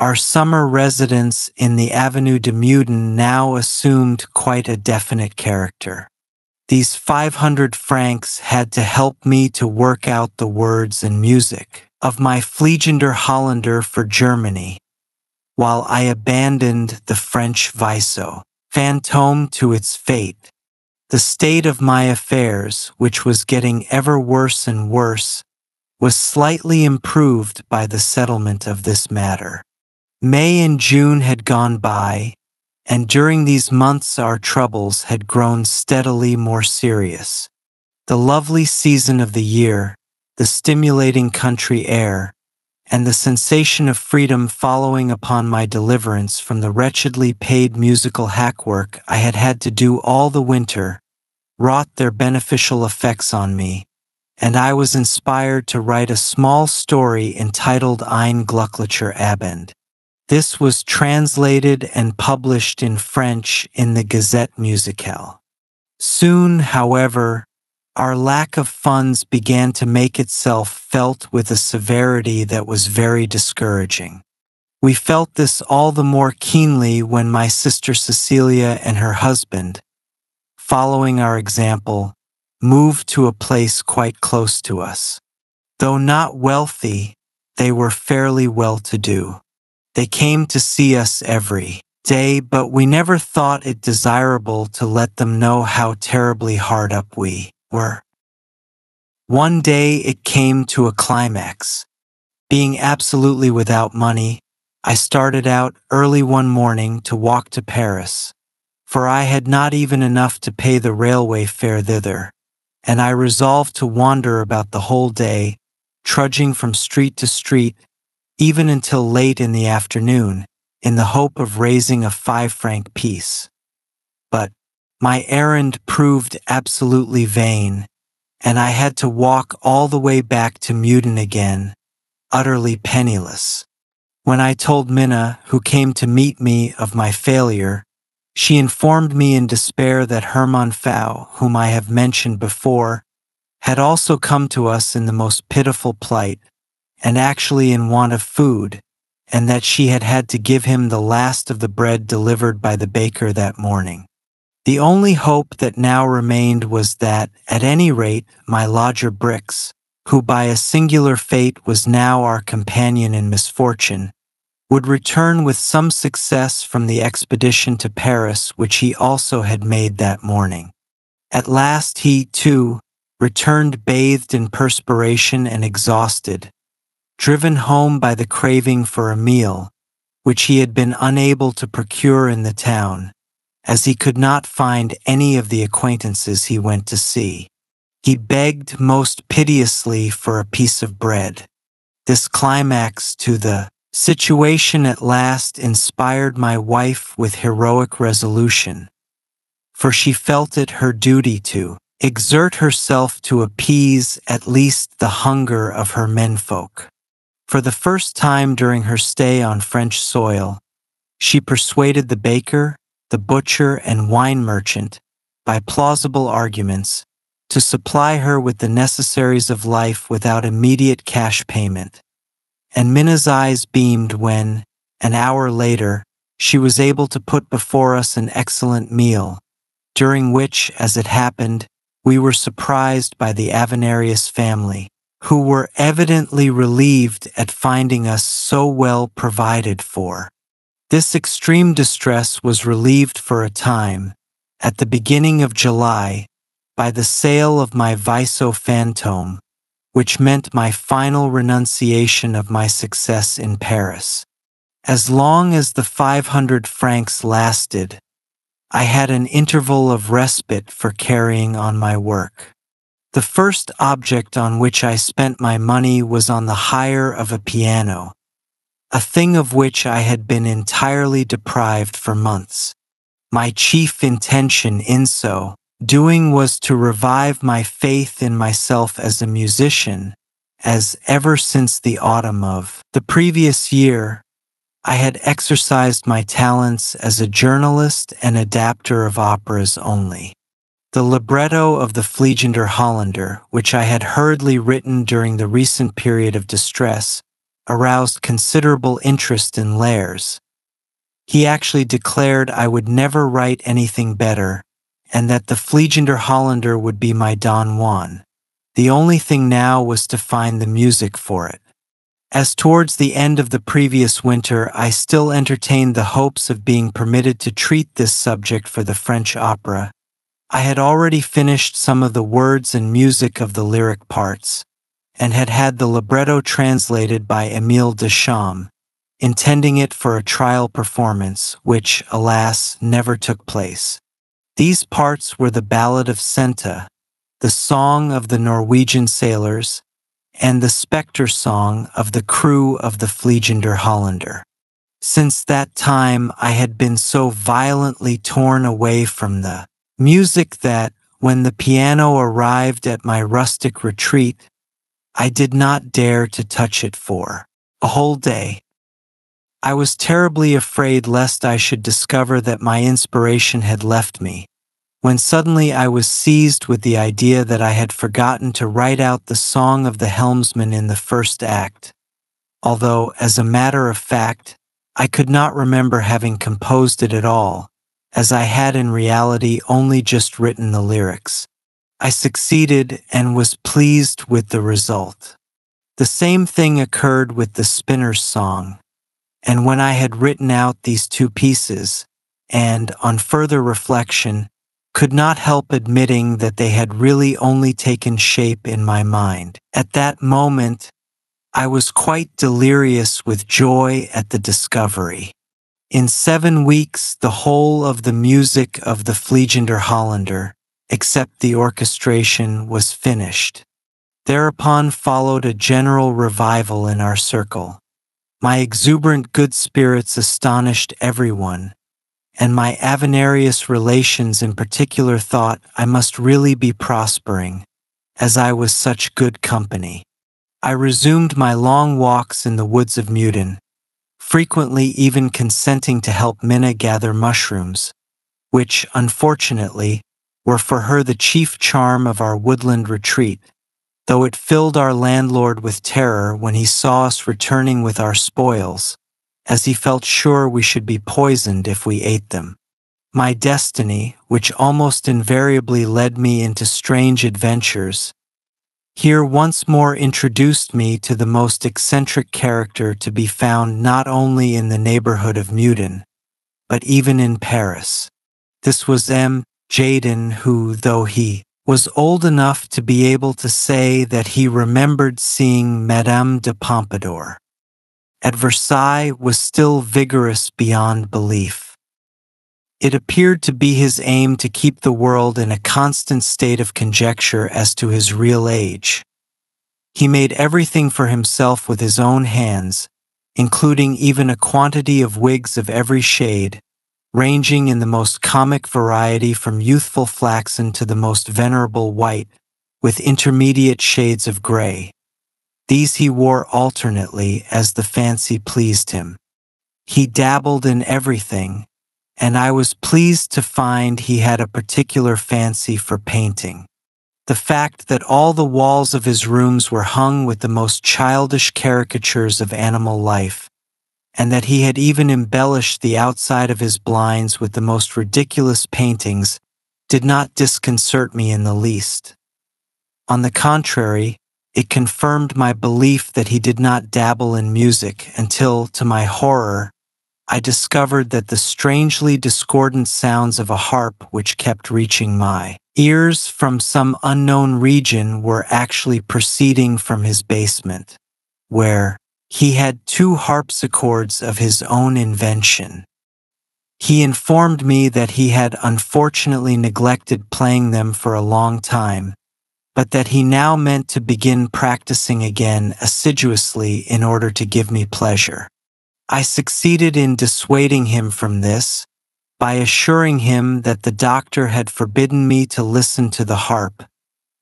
Our summer residence in the Avenue de Meudon now assumed quite a definite character. These five hundred francs had to help me to work out the words and music of my Fliegender Hollander for Germany, while I abandoned the French Viso Fantôme to its fate. The state of my affairs, which was getting ever worse and worse, was slightly improved by the settlement of this matter. May and June had gone by, and during these months our troubles had grown steadily more serious. The lovely season of the year, the stimulating country air, and the sensation of freedom following upon my deliverance from the wretchedly paid musical hackwork I had had to do all the winter, wrought their beneficial effects on me, and I was inspired to write a small story entitled Ein Glücklicher Abend. This was translated and published in French in the Gazette Musicale. Soon, however, our lack of funds began to make itself felt with a severity that was very discouraging. We felt this all the more keenly when my sister Cecilia and her husband, following our example, moved to a place quite close to us. Though not wealthy, they were fairly well-to-do. They came to see us every day, but we never thought it desirable to let them know how terribly hard up we were. One day it came to a climax. Being absolutely without money, I started out early one morning to walk to Paris, for I had not even enough to pay the railway fare thither, and I resolved to wander about the whole day, trudging from street to street, even until late in the afternoon, in the hope of raising a five-franc piece. But my errand proved absolutely vain, and I had to walk all the way back to Meudon again, utterly penniless. When I told Minna, who came to meet me, of my failure, she informed me in despair that Hermann Pfau, whom I have mentioned before, had also come to us in the most pitiful plight, and actually in want of food, and that she had had to give him the last of the bread delivered by the baker that morning. The only hope that now remained was that, at any rate, my lodger Brix, who by a singular fate was now our companion in misfortune, would return with some success from the expedition to Paris which he also had made that morning. At last he, too, returned bathed in perspiration and exhausted, driven home by the craving for a meal, which he had been unable to procure in the town, as he could not find any of the acquaintances he went to see. He begged most piteously for a piece of bread. This climax to the situation at last inspired my wife with heroic resolution, for she felt it her duty to exert herself to appease at least the hunger of her menfolk. For the first time during her stay on French soil, she persuaded the baker, the butcher, and wine merchant, by plausible arguments, to supply her with the necessaries of life without immediate cash payment, and Minna's eyes beamed when, an hour later, she was able to put before us an excellent meal, during which, as it happened, we were surprised by the Avenarius family, who were evidently relieved at finding us so well provided for. This extreme distress was relieved for a time, at the beginning of July, by the sale of my Viso Fantôme, which meant my final renunciation of my success in Paris. As long as the five hundred francs lasted, I had an interval of respite for carrying on my work. The first object on which I spent my money was on the hire of a piano, a thing of which I had been entirely deprived for months. My chief intention in so doing was to revive my faith in myself as a musician, as ever since the autumn of the previous year, I had exercised my talents as a journalist and adapter of operas only. The libretto of the Fliegender Hollander, which I had hurriedly written during the recent period of distress, aroused considerable interest in Lairs. He actually declared I would never write anything better, and that the Fliegender Hollander would be my Don Juan. The only thing now was to find the music for it. As towards the end of the previous winter, I still entertained the hopes of being permitted to treat this subject for the French opera, I had already finished some of the words and music of the lyric parts, and had had the libretto translated by Emile Deschamps, intending it for a trial performance, which, alas, never took place. These parts were the Ballad of Senta, the Song of the Norwegian Sailors, and the Spectre Song of the crew of the Fliegender Hollander. Since that time I had been so violently torn away from the music that, when the piano arrived at my rustic retreat, I did not dare to touch it for a whole day. I was terribly afraid lest I should discover that my inspiration had left me, when suddenly I was seized with the idea that I had forgotten to write out the song of the helmsman in the first act, although, as a matter of fact, I could not remember having composed it at all, as I had in reality only just written the lyrics. I succeeded and was pleased with the result. The same thing occurred with the Spinner's Song, and when I had written out these two pieces, and, on further reflection, could not help admitting that they had really only taken shape in my mind. At that moment, I was quite delirious with joy at the discovery. In seven weeks, the whole of the music of the Fliegender Hollander, except the orchestration, was finished. Thereupon followed a general revival in our circle. My exuberant good spirits astonished everyone, and my Avenarius relations in particular thought I must really be prospering, as I was such good company. I resumed my long walks in the woods of Meudon, frequently even consenting to help Minna gather mushrooms, which, unfortunately, were for her the chief charm of our woodland retreat, though it filled our landlord with terror when he saw us returning with our spoils, as he felt sure we should be poisoned if we ate them. My destiny, which almost invariably led me into strange adventures, here once more introduced me to the most eccentric character to be found not only in the neighborhood of Meudon, but even in Paris. This was M. Jayden who, though he was old enough to be able to say that he remembered seeing Madame de Pompadour at Versailles, was still vigorous beyond belief. It appeared to be his aim to keep the world in a constant state of conjecture as to his real age. He made everything for himself with his own hands, including even a quantity of wigs of every shade, ranging in the most comic variety from youthful flaxen to the most venerable white, with intermediate shades of gray. These he wore alternately as the fancy pleased him. He dabbled in everything, and I was pleased to find he had a particular fancy for painting. The fact that all the walls of his rooms were hung with the most childish caricatures of animal life, and that he had even embellished the outside of his blinds with the most ridiculous paintings, did not disconcert me in the least. On the contrary, it confirmed my belief that he did not dabble in music until, to my horror, I discovered that the strangely discordant sounds of a harp which kept reaching my ears from some unknown region were actually proceeding from his basement, where he had two harpsichords of his own invention. He informed me that he had unfortunately neglected playing them for a long time, but that he now meant to begin practicing again assiduously in order to give me pleasure. I succeeded in dissuading him from this by assuring him that the doctor had forbidden me to listen to the harp,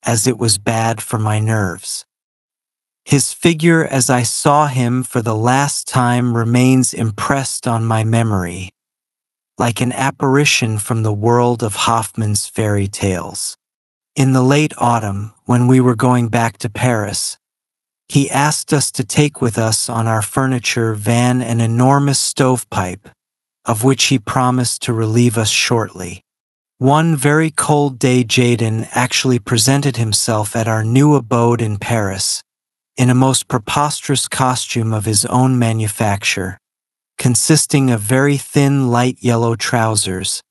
as it was bad for my nerves. His figure as I saw him for the last time remains impressed on my memory, like an apparition from the world of Hoffmann's fairy tales. In the late autumn, when we were going back to Paris, he asked us to take with us on our furniture van an enormous stovepipe, of which he promised to relieve us shortly. One very cold day, Jayden actually presented himself at our new abode in Paris, in a most preposterous costume of his own manufacture, consisting of very thin light yellow trousers,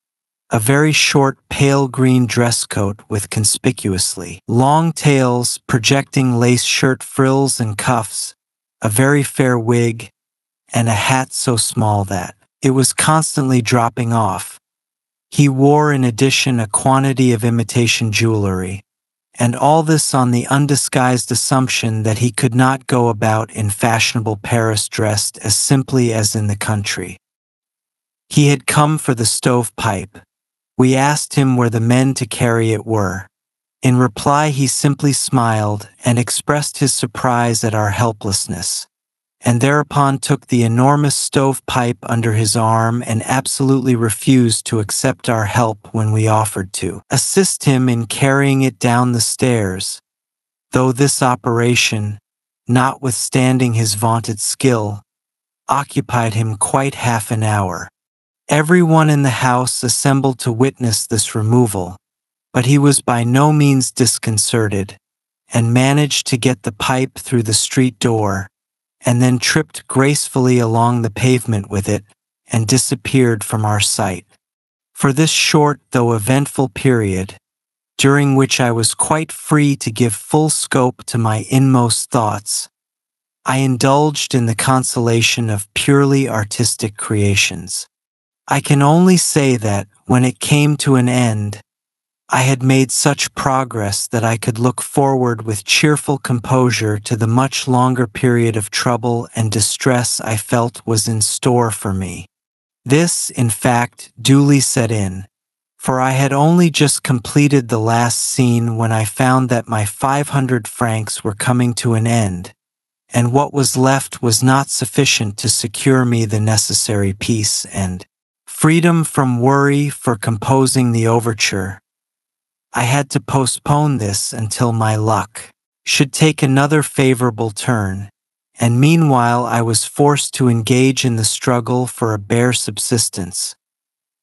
a very short pale green dress coat with conspicuously long tails, projecting lace shirt frills and cuffs, a very fair wig, and a hat so small that it was constantly dropping off. He wore in addition a quantity of imitation jewelry, and all this on the undisguised assumption that he could not go about in fashionable Paris dressed as simply as in the country. He had come for the stovepipe. We asked him where the men to carry it were. In reply, he simply smiled and expressed his surprise at our helplessness, and thereupon took the enormous stovepipe under his arm and absolutely refused to accept our help when we offered to assist him in carrying it down the stairs, though this operation, notwithstanding his vaunted skill, occupied him quite half an hour. Everyone in the house assembled to witness this removal, but he was by no means disconcerted, and managed to get the pipe through the street door, and then tripped gracefully along the pavement with it, and disappeared from our sight. For this short though eventful period, during which I was quite free to give full scope to my inmost thoughts, I indulged in the consolation of purely artistic creations. I can only say that, when it came to an end, I had made such progress that I could look forward with cheerful composure to the much longer period of trouble and distress I felt was in store for me. This, in fact, duly set in, for I had only just completed the last scene when I found that my five hundred francs were coming to an end, and what was left was not sufficient to secure me the necessary peace and freedom from worry for composing the overture. I had to postpone this until my luck should take another favorable turn, and meanwhile I was forced to engage in the struggle for a bare subsistence,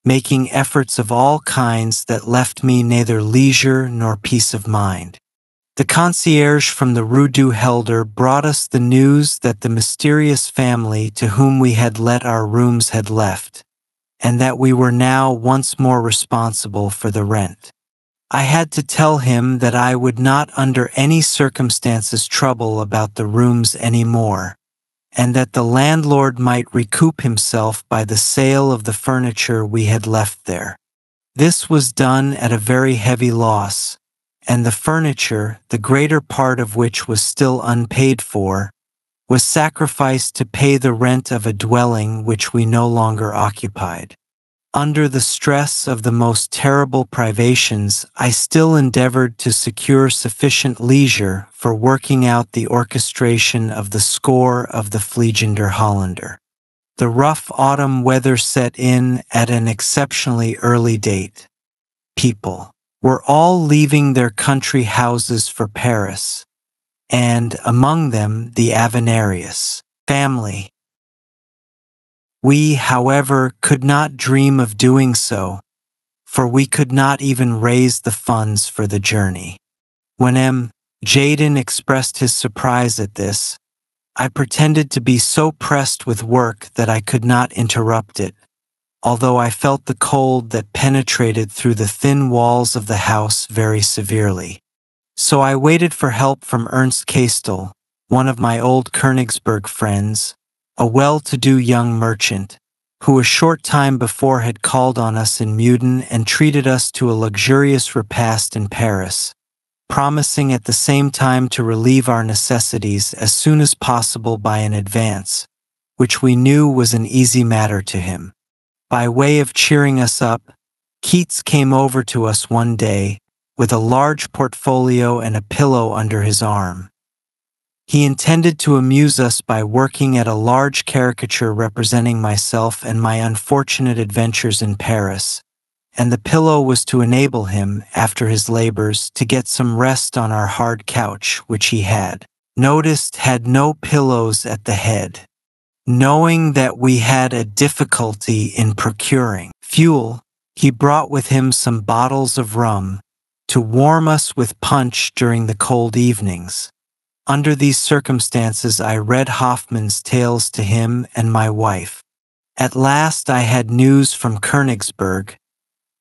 making efforts of all kinds that left me neither leisure nor peace of mind. The concierge from the Rue du Helder brought us the news that the mysterious family to whom we had let our rooms had left, and that we were now once more responsible for the rent. I had to tell him that I would not under any circumstances trouble about the rooms any more, and that the landlord might recoup himself by the sale of the furniture we had left there. This was done at a very heavy loss, and the furniture, the greater part of which was still unpaid for, was sacrificed to pay the rent of a dwelling which we no longer occupied. Under the stress of the most terrible privations, I still endeavored to secure sufficient leisure for working out the orchestration of the score of the Fliegender Hollander. The rough autumn weather set in at an exceptionally early date. People were all leaving their country houses for Paris, and among them the Avenarius family. We, however, could not dream of doing so, for we could not even raise the funds for the journey. When M. Jaden expressed his surprise at this, I pretended to be so pressed with work that I could not interrupt it, although I felt the cold that penetrated through the thin walls of the house very severely. So I waited for help from Ernst Kastel, one of my old Königsberg friends, a well-to-do young merchant, who a short time before had called on us in Meudon and treated us to a luxurious repast in Paris, promising at the same time to relieve our necessities as soon as possible by an advance, which we knew was an easy matter to him. By way of cheering us up, Kietz came over to us one day, with a large portfolio and a pillow under his arm. He intended to amuse us by working at a large caricature representing myself and my unfortunate adventures in Paris, and the pillow was to enable him, after his labors, to get some rest on our hard couch, which he had noticed had no pillows at the head. Knowing that we had a difficulty in procuring fuel, he brought with him some bottles of rum to warm us with punch during the cold evenings. Under these circumstances, I read Hoffmann's tales to him and my wife. At last I had news from Königsberg,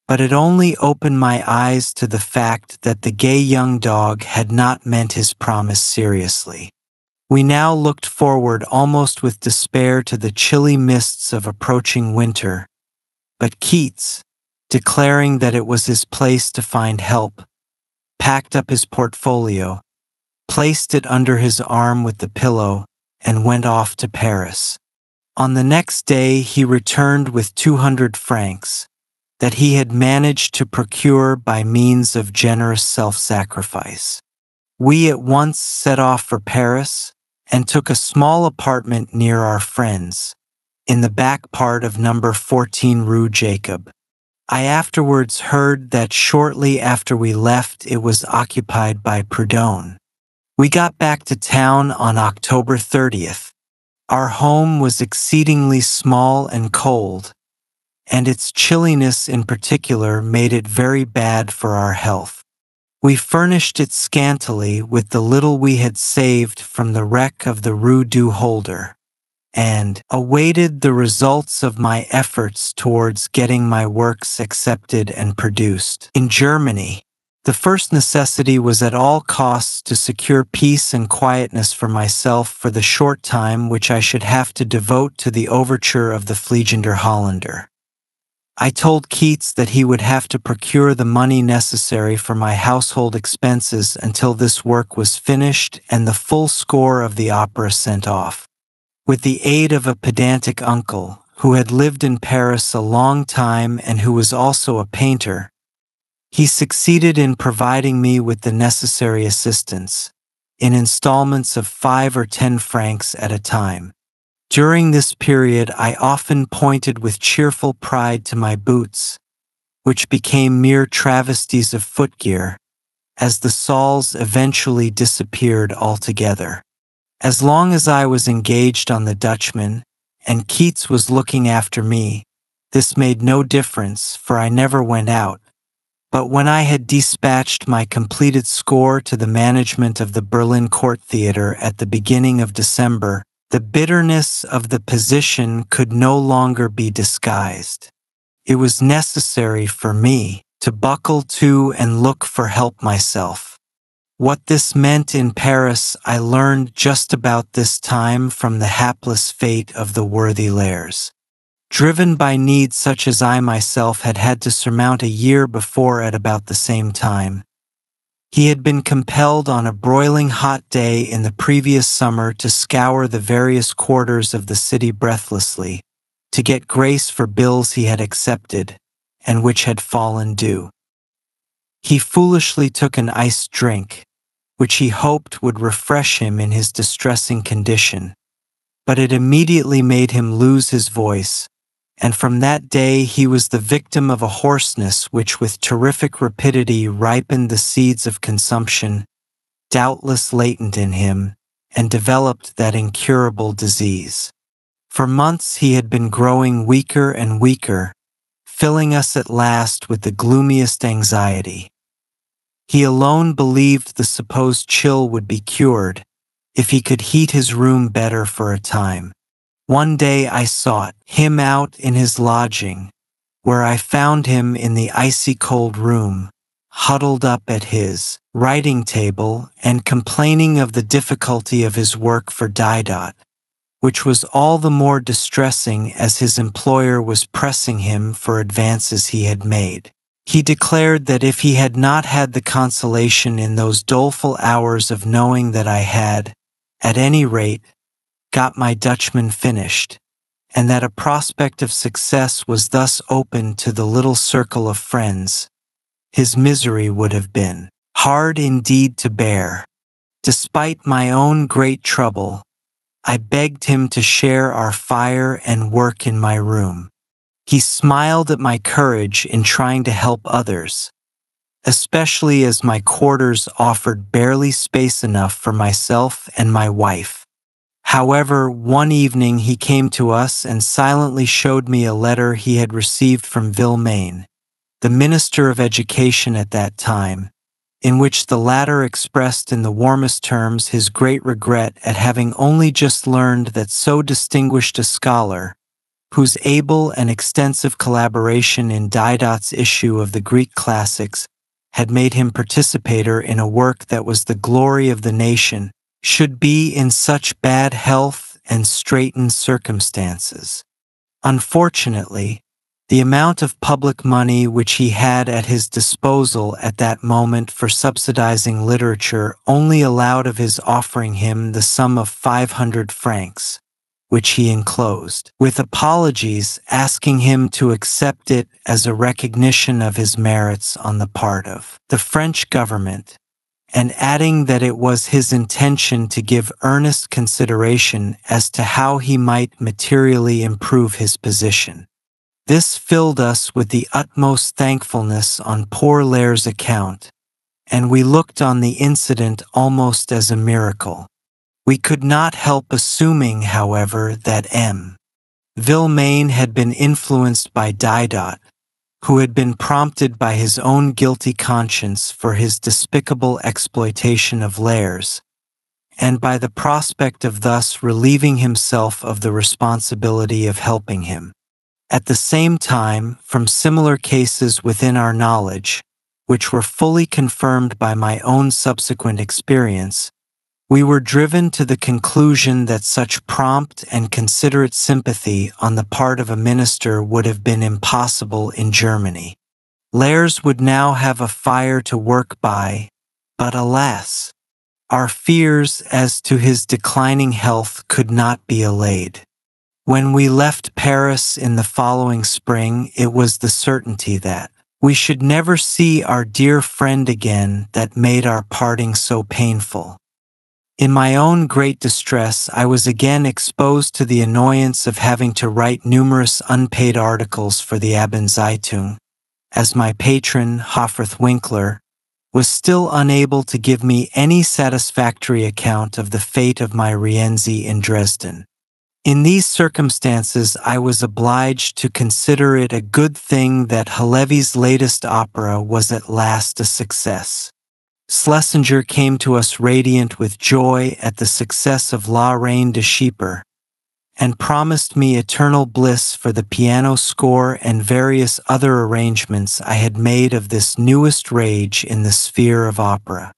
but it only opened my eyes to the fact that the gay young dog had not meant his promise seriously. We now looked forward almost with despair to the chilly mists of approaching winter, but Kietz, declaring that it was his place to find help, packed up his portfolio, placed it under his arm with the pillow, and went off to Paris. On the next day he returned with two hundred francs, that he had managed to procure by means of generous self-sacrifice. We at once set off for Paris, and took a small apartment near our friends, in the back part of number fourteen Rue Jacob. I afterwards heard that shortly after we left it was occupied by Proudhon. We got back to town on October thirtieth. Our home was exceedingly small and cold, and its chilliness in particular made it very bad for our health. We furnished it scantily with the little we had saved from the wreck of the Rue du Helder, and awaited the results of my efforts towards getting my works accepted and produced in Germany. The first necessity was at all costs to secure peace and quietness for myself for the short time which I should have to devote to the overture of the Fliegender Hollander. I told Kietz that he would have to procure the money necessary for my household expenses until this work was finished and the full score of the opera sent off. With the aid of a pedantic uncle, who had lived in Paris a long time and who was also a painter, he succeeded in providing me with the necessary assistance, in installments of five or ten francs at a time. During this period, I often pointed with cheerful pride to my boots, which became mere travesties of footgear, as the soles eventually disappeared altogether. As long as I was engaged on the Dutchman, and Kietz was looking after me, this made no difference, for I never went out. But when I had dispatched my completed score to the management of the Berlin Court Theater at the beginning of December, the bitterness of the position could no longer be disguised. It was necessary for me to buckle to and look for help myself. What this meant in Paris, I learned just about this time from the hapless fate of the worthy Lares. Driven by needs such as I myself had had to surmount a year before at about the same time, he had been compelled on a broiling hot day in the previous summer to scour the various quarters of the city breathlessly, to get grace for bills he had accepted, and which had fallen due. He foolishly took an iced drink, which he hoped would refresh him in his distressing condition, but it immediately made him lose his voice, and from that day he was the victim of a hoarseness which with terrific rapidity ripened the seeds of consumption, doubtless latent in him, and developed that incurable disease. For months he had been growing weaker and weaker, filling us at last with the gloomiest anxiety. He alone believed the supposed chill would be cured, if he could heat his room better for a time. One day I sought him out in his lodging, where I found him in the icy cold room, huddled up at his writing table and complaining of the difficulty of his work for Didot, which was all the more distressing as his employer was pressing him for advances he had made. He declared that if he had not had the consolation in those doleful hours of knowing that I had, at any rate, got my Dutchman finished, and that a prospect of success was thus open to the little circle of friends, his misery would have been hard indeed to bear. Despite my own great trouble, I begged him to share our fire and work in my room. He smiled at my courage in trying to help others, especially as my quarters offered barely space enough for myself and my wife. However, one evening he came to us and silently showed me a letter he had received from Villemain, the Minister of Education at that time, in which the latter expressed in the warmest terms his great regret at having only just learned that so distinguished a scholar, whose able and extensive collaboration in Didot's issue of the Greek classics had made him participator in a work that was the glory of the nation, should be in such bad health and straitened circumstances. Unfortunately, the amount of public money which he had at his disposal at that moment for subsidizing literature only allowed of his offering him the sum of five hundred francs, which he enclosed, with apologies asking him to accept it as a recognition of his merits on the part of the French government, and adding that it was his intention to give earnest consideration as to how he might materially improve his position. This filled us with the utmost thankfulness on poor Laire's account, and we looked on the incident almost as a miracle. We could not help assuming, however, that M. Villemain had been influenced by Didot, who had been prompted by his own guilty conscience for his despicable exploitation of Lares, and by the prospect of thus relieving himself of the responsibility of helping him. At the same time, from similar cases within our knowledge, which were fully confirmed by my own subsequent experience, we were driven to the conclusion that such prompt and considerate sympathy on the part of a minister would have been impossible in Germany. Lares would now have a fire to work by, but alas, our fears as to his declining health could not be allayed. When we left Paris in the following spring, it was the certainty that we should never see our dear friend again that made our parting so painful. In my own great distress, I was again exposed to the annoyance of having to write numerous unpaid articles for the Abendzeitung, as my patron, Hofrath Winkler, was still unable to give me any satisfactory account of the fate of my Rienzi in Dresden. In these circumstances, I was obliged to consider it a good thing that Halevi's latest opera was at last a success. Schlesinger came to us radiant with joy at the success of La Reine de Schieper, and promised me eternal bliss for the piano score and various other arrangements I had made of this newest rage in the sphere of opera.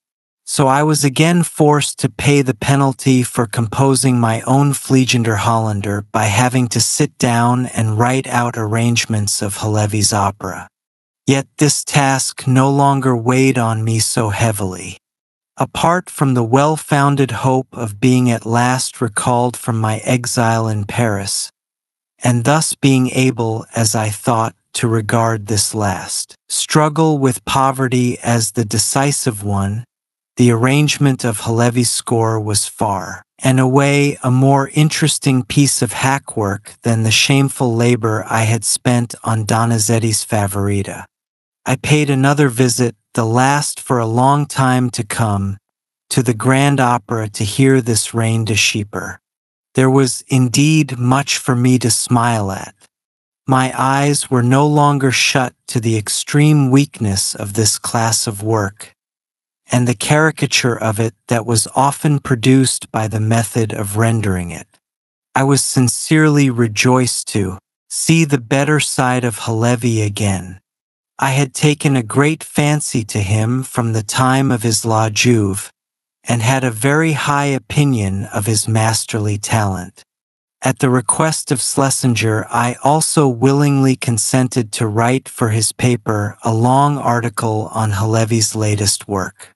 So I was again forced to pay the penalty for composing my own Fliegender Hollander by having to sit down and write out arrangements of Halevi's opera. Yet this task no longer weighed on me so heavily. Apart from the well-founded hope of being at last recalled from my exile in Paris, and thus being able, as I thought, to regard this last struggle with poverty as the decisive one, the arrangement of Halevi's score was far and away a more interesting piece of hackwork than the shameful labor I had spent on Donizetti's Favorita. I paid another visit, the last for a long time to come, to the Grand Opera to hear this Reine de Schieper. There was indeed much for me to smile at. My eyes were no longer shut to the extreme weakness of this class of work, and the caricature of it that was often produced by the method of rendering it. I was sincerely rejoiced to see the better side of Halevi again. I had taken a great fancy to him from the time of his La Juve, and had a very high opinion of his masterly talent. At the request of Schlesinger, I also willingly consented to write for his paper a long article on Halevi's latest work.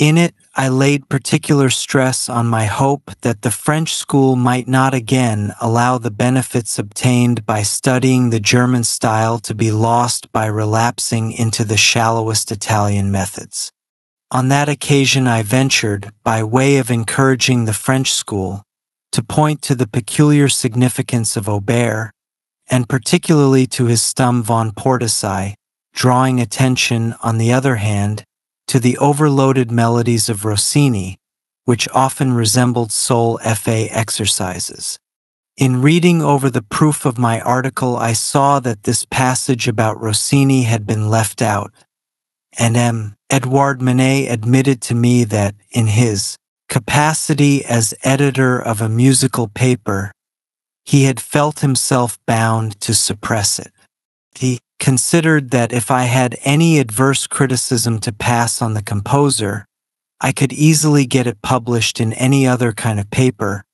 In it, I laid particular stress on my hope that the French school might not again allow the benefits obtained by studying the German style to be lost by relapsing into the shallowest Italian methods. On that occasion, I ventured, by way of encouraging the French school, to point to the peculiar significance of Auber, and particularly to his Stum von Portici, drawing attention, on the other hand, to the overloaded melodies of Rossini, which often resembled sol fa exercises. In reading over the proof of my article, I saw that this passage about Rossini had been left out, and M. Edouard Manet admitted to me that, in his capacity as editor of a musical paper, he had felt himself bound to suppress it. He considered that if I had any adverse criticism to pass on the composer, I could easily get it published in any other kind of paper,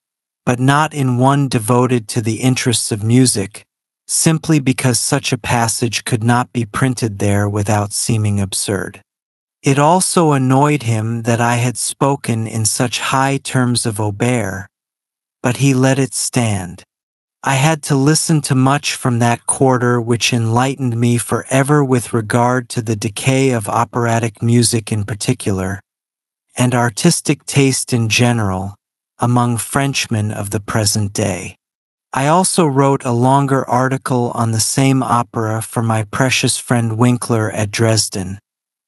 but not in one devoted to the interests of music, simply because such a passage could not be printed there without seeming absurd. It also annoyed him that I had spoken in such high terms of Auber, but he let it stand. I had to listen to much from that quarter which enlightened me forever with regard to the decay of operatic music in particular, and artistic taste in general, among Frenchmen of the present day. I also wrote a longer article on the same opera for my precious friend Winkler at Dresden,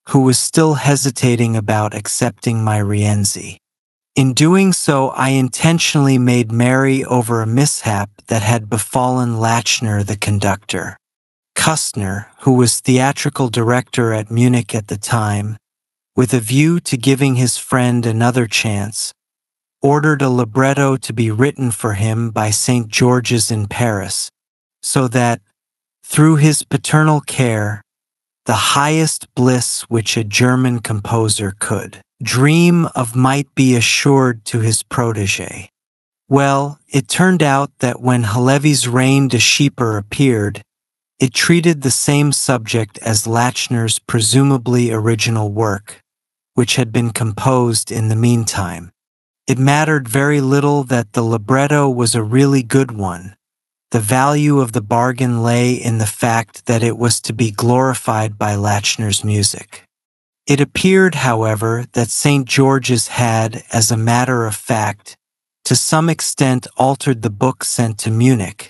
who was still hesitating about accepting my Rienzi. In doing so, I intentionally made merry over a mishap that had befallen Lachner the conductor. Kustner, who was theatrical director at Munich at the time, with a view to giving his friend another chance, ordered a libretto to be written for him by Saint George's in Paris, so that, through his paternal care, the highest bliss which a German composer could dream of might be assured to his protege. Well, it turned out that when Halevi's Reine de Schieper appeared, it treated the same subject as Lachner's presumably original work, which had been composed in the meantime. It mattered very little that the libretto was a really good one, The value of the bargain lay in the fact that it was to be glorified by Lachner's music. It appeared, however, that Saint George's had, as a matter of fact, to some extent altered the book sent to Munich,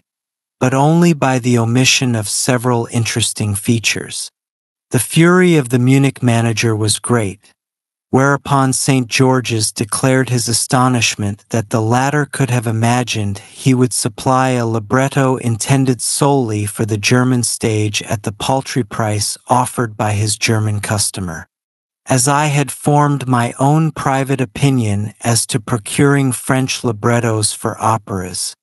but only by the omission of several interesting features. The fury of the Munich manager was great, whereupon Saint George's declared his astonishment that the latter could have imagined he would supply a libretto intended solely for the German stage at the paltry price offered by his German customer. As I had formed my own private opinion as to procuring French librettos for operas,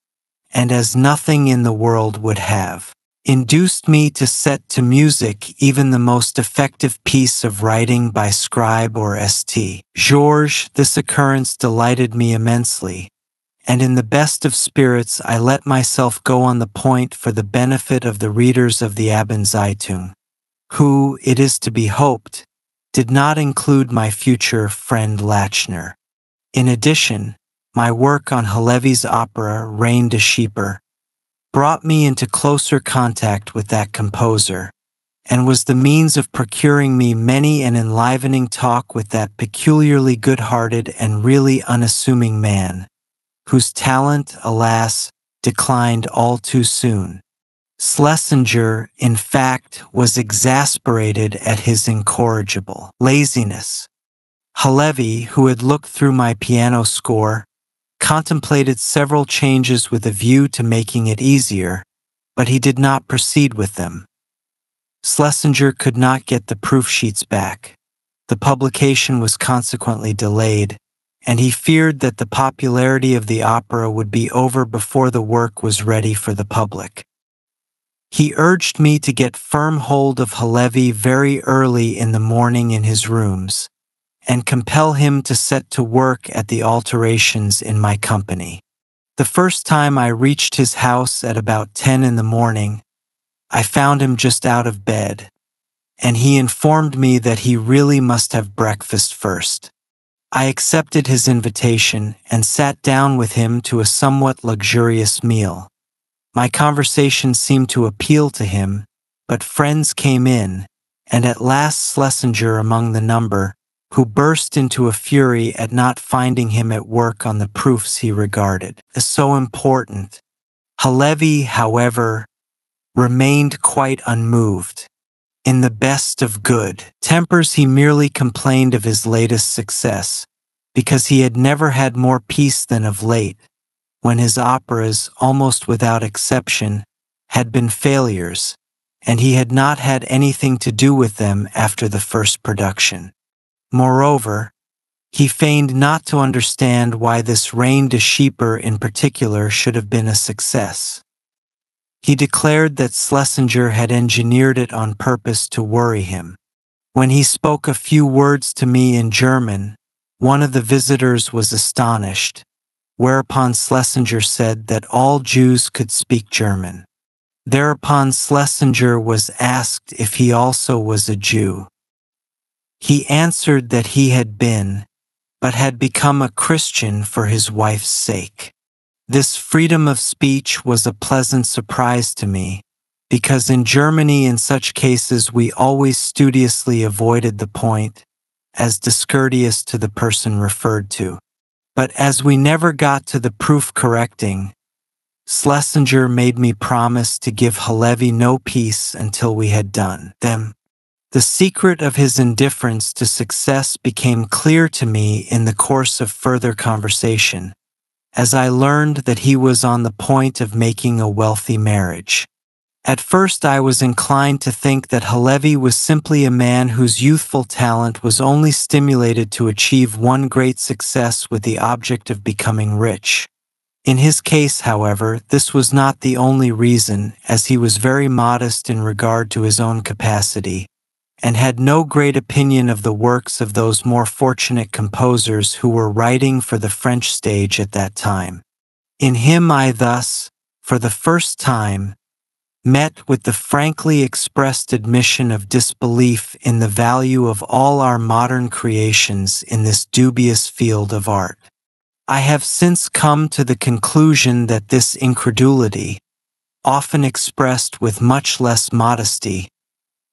and as nothing in the world would have induced me to set to music even the most effective piece of writing by scribe or Saint George, this occurrence delighted me immensely, and in the best of spirits I let myself go on the point for the benefit of the readers of the Abendzeitung, who, it is to be hoped, did not include my future friend Lachner. In addition, my work on Halevi's opera Rein des Schieper brought me into closer contact with that composer, and was the means of procuring me many an enlivening talk with that peculiarly good-hearted and really unassuming man, whose talent, alas, declined all too soon. Schlesinger, in fact, was exasperated at his incorrigible laziness. Halevi, who had looked through my piano score, contemplated several changes with a view to making it easier, but he did not proceed with them. Schlesinger could not get the proof sheets back. The publication was consequently delayed, and he feared that the popularity of the opera would be over before the work was ready for the public. He urged me to get firm hold of Halevi very early in the morning in his rooms, and compel him to set to work at the alterations in my company. The first time I reached his house at about ten in the morning, I found him just out of bed, and he informed me that he really must have breakfast first. I accepted his invitation and sat down with him to a somewhat luxurious meal. My conversation seemed to appeal to him, but friends came in, and at last Schlesinger among the number, who burst into a fury at not finding him at work on the proofs he regarded as so important. Halevi, however, remained quite unmoved. In the best of good tempers he merely complained of his latest success, because he had never had more peace than of late, when his operas, almost without exception, had been failures, and he had not had anything to do with them after the first production. Moreover, he feigned not to understand why this Rein des Schieper in particular should have been a success. He declared that Schlesinger had engineered it on purpose to worry him. When he spoke a few words to me in German, one of the visitors was astonished, whereupon Schlesinger said that all Jews could speak German. Thereupon Schlesinger was asked if he also was a Jew. He answered that he had been, but had become a Christian for his wife's sake. This freedom of speech was a pleasant surprise to me, because in Germany in such cases we always studiously avoided the point, as discourteous to the person referred to. But as we never got to the proof correcting, Schlesinger made me promise to give Halevi no peace until we had done them. The secret of his indifference to success became clear to me in the course of further conversation, as I learned that he was on the point of making a wealthy marriage. At first I was inclined to think that Halevi was simply a man whose youthful talent was only stimulated to achieve one great success with the object of becoming rich. In his case, however, this was not the only reason, as he was very modest in regard to his own capacity, and had no great opinion of the works of those more fortunate composers who were writing for the French stage at that time. In him I thus, for the first time, met with the frankly expressed admission of disbelief in the value of all our modern creations in this dubious field of art. I have since come to the conclusion that this incredulity, often expressed with much less modesty,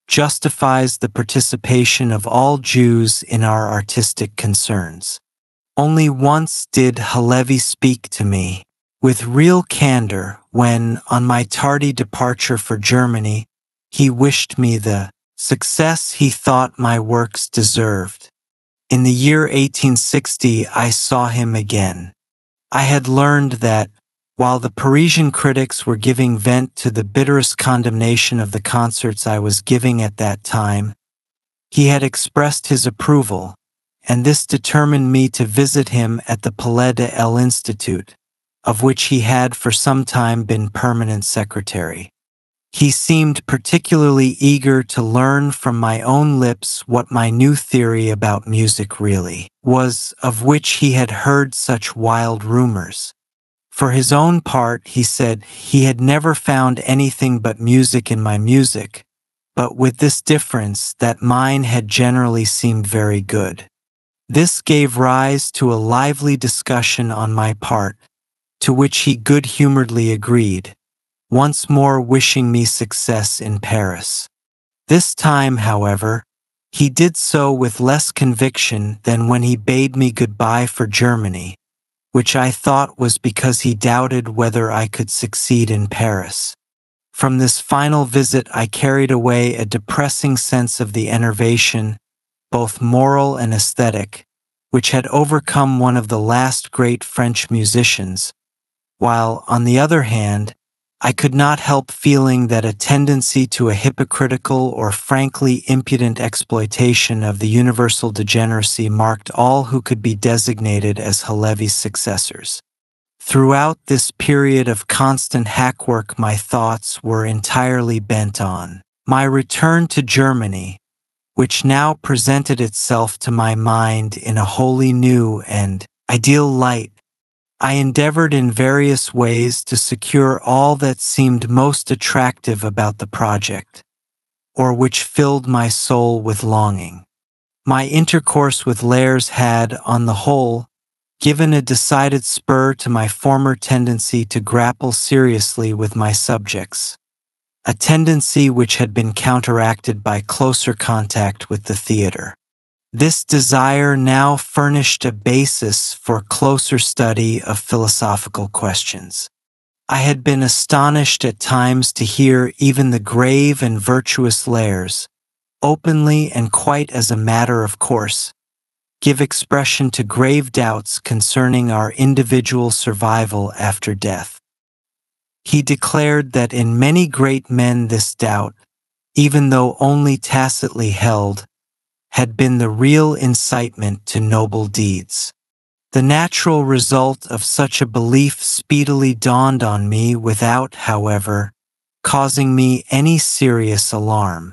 justifies the participation of all Jews in our artistic concerns. Only once did Halevi speak to me with real candor when, on my tardy departure for Germany, he wished me the success he thought my works deserved. In the year eighteen sixty, I saw him again. I had learned that, while the Parisian critics were giving vent to the bitterest condemnation of the concerts I was giving at that time, he had expressed his approval, and this determined me to visit him at the Palais de l'Institut, of which he had for some time been permanent secretary. He seemed particularly eager to learn from my own lips what my new theory about music really was, of which he had heard such wild rumors. For his own part, he said, he had never found anything but music in my music, but with this difference that mine had generally seemed very good. This gave rise to a lively discussion on my part, to which he good-humoredly agreed, once more wishing me success in Paris. This time, however, he did so with less conviction than when he bade me goodbye for Germany, which I thought was because he doubted whether I could succeed in Paris. From this final visit I carried away a depressing sense of the enervation, both moral and aesthetic, which had overcome one of the last great French musicians, while, on the other hand, I could not help feeling that a tendency to a hypocritical or frankly impudent exploitation of the universal degeneracy marked all who could be designated as Halevi's successors. Throughout this period of constant hackwork, my thoughts were entirely bent on my return to Germany, which now presented itself to my mind in a wholly new and ideal light. I endeavored in various ways to secure all that seemed most attractive about the project, or which filled my soul with longing. My intercourse with Lairs had, on the whole, given a decided spur to my former tendency to grapple seriously with my subjects, a tendency which had been counteracted by closer contact with the theater. This desire now furnished a basis for closer study of philosophical questions. I had been astonished at times to hear even the grave and virtuous Lairs, openly and quite as a matter of course, give expression to grave doubts concerning our individual survival after death. He declared that in many great men this doubt, even though only tacitly held, had been the real incitement to noble deeds. The natural result of such a belief speedily dawned on me without, however, causing me any serious alarm.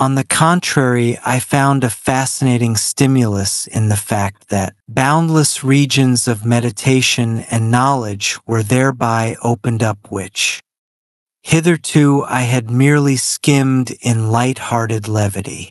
On the contrary, I found a fascinating stimulus in the fact that boundless regions of meditation and knowledge were thereby opened up which hitherto I had merely skimmed in light-hearted levity.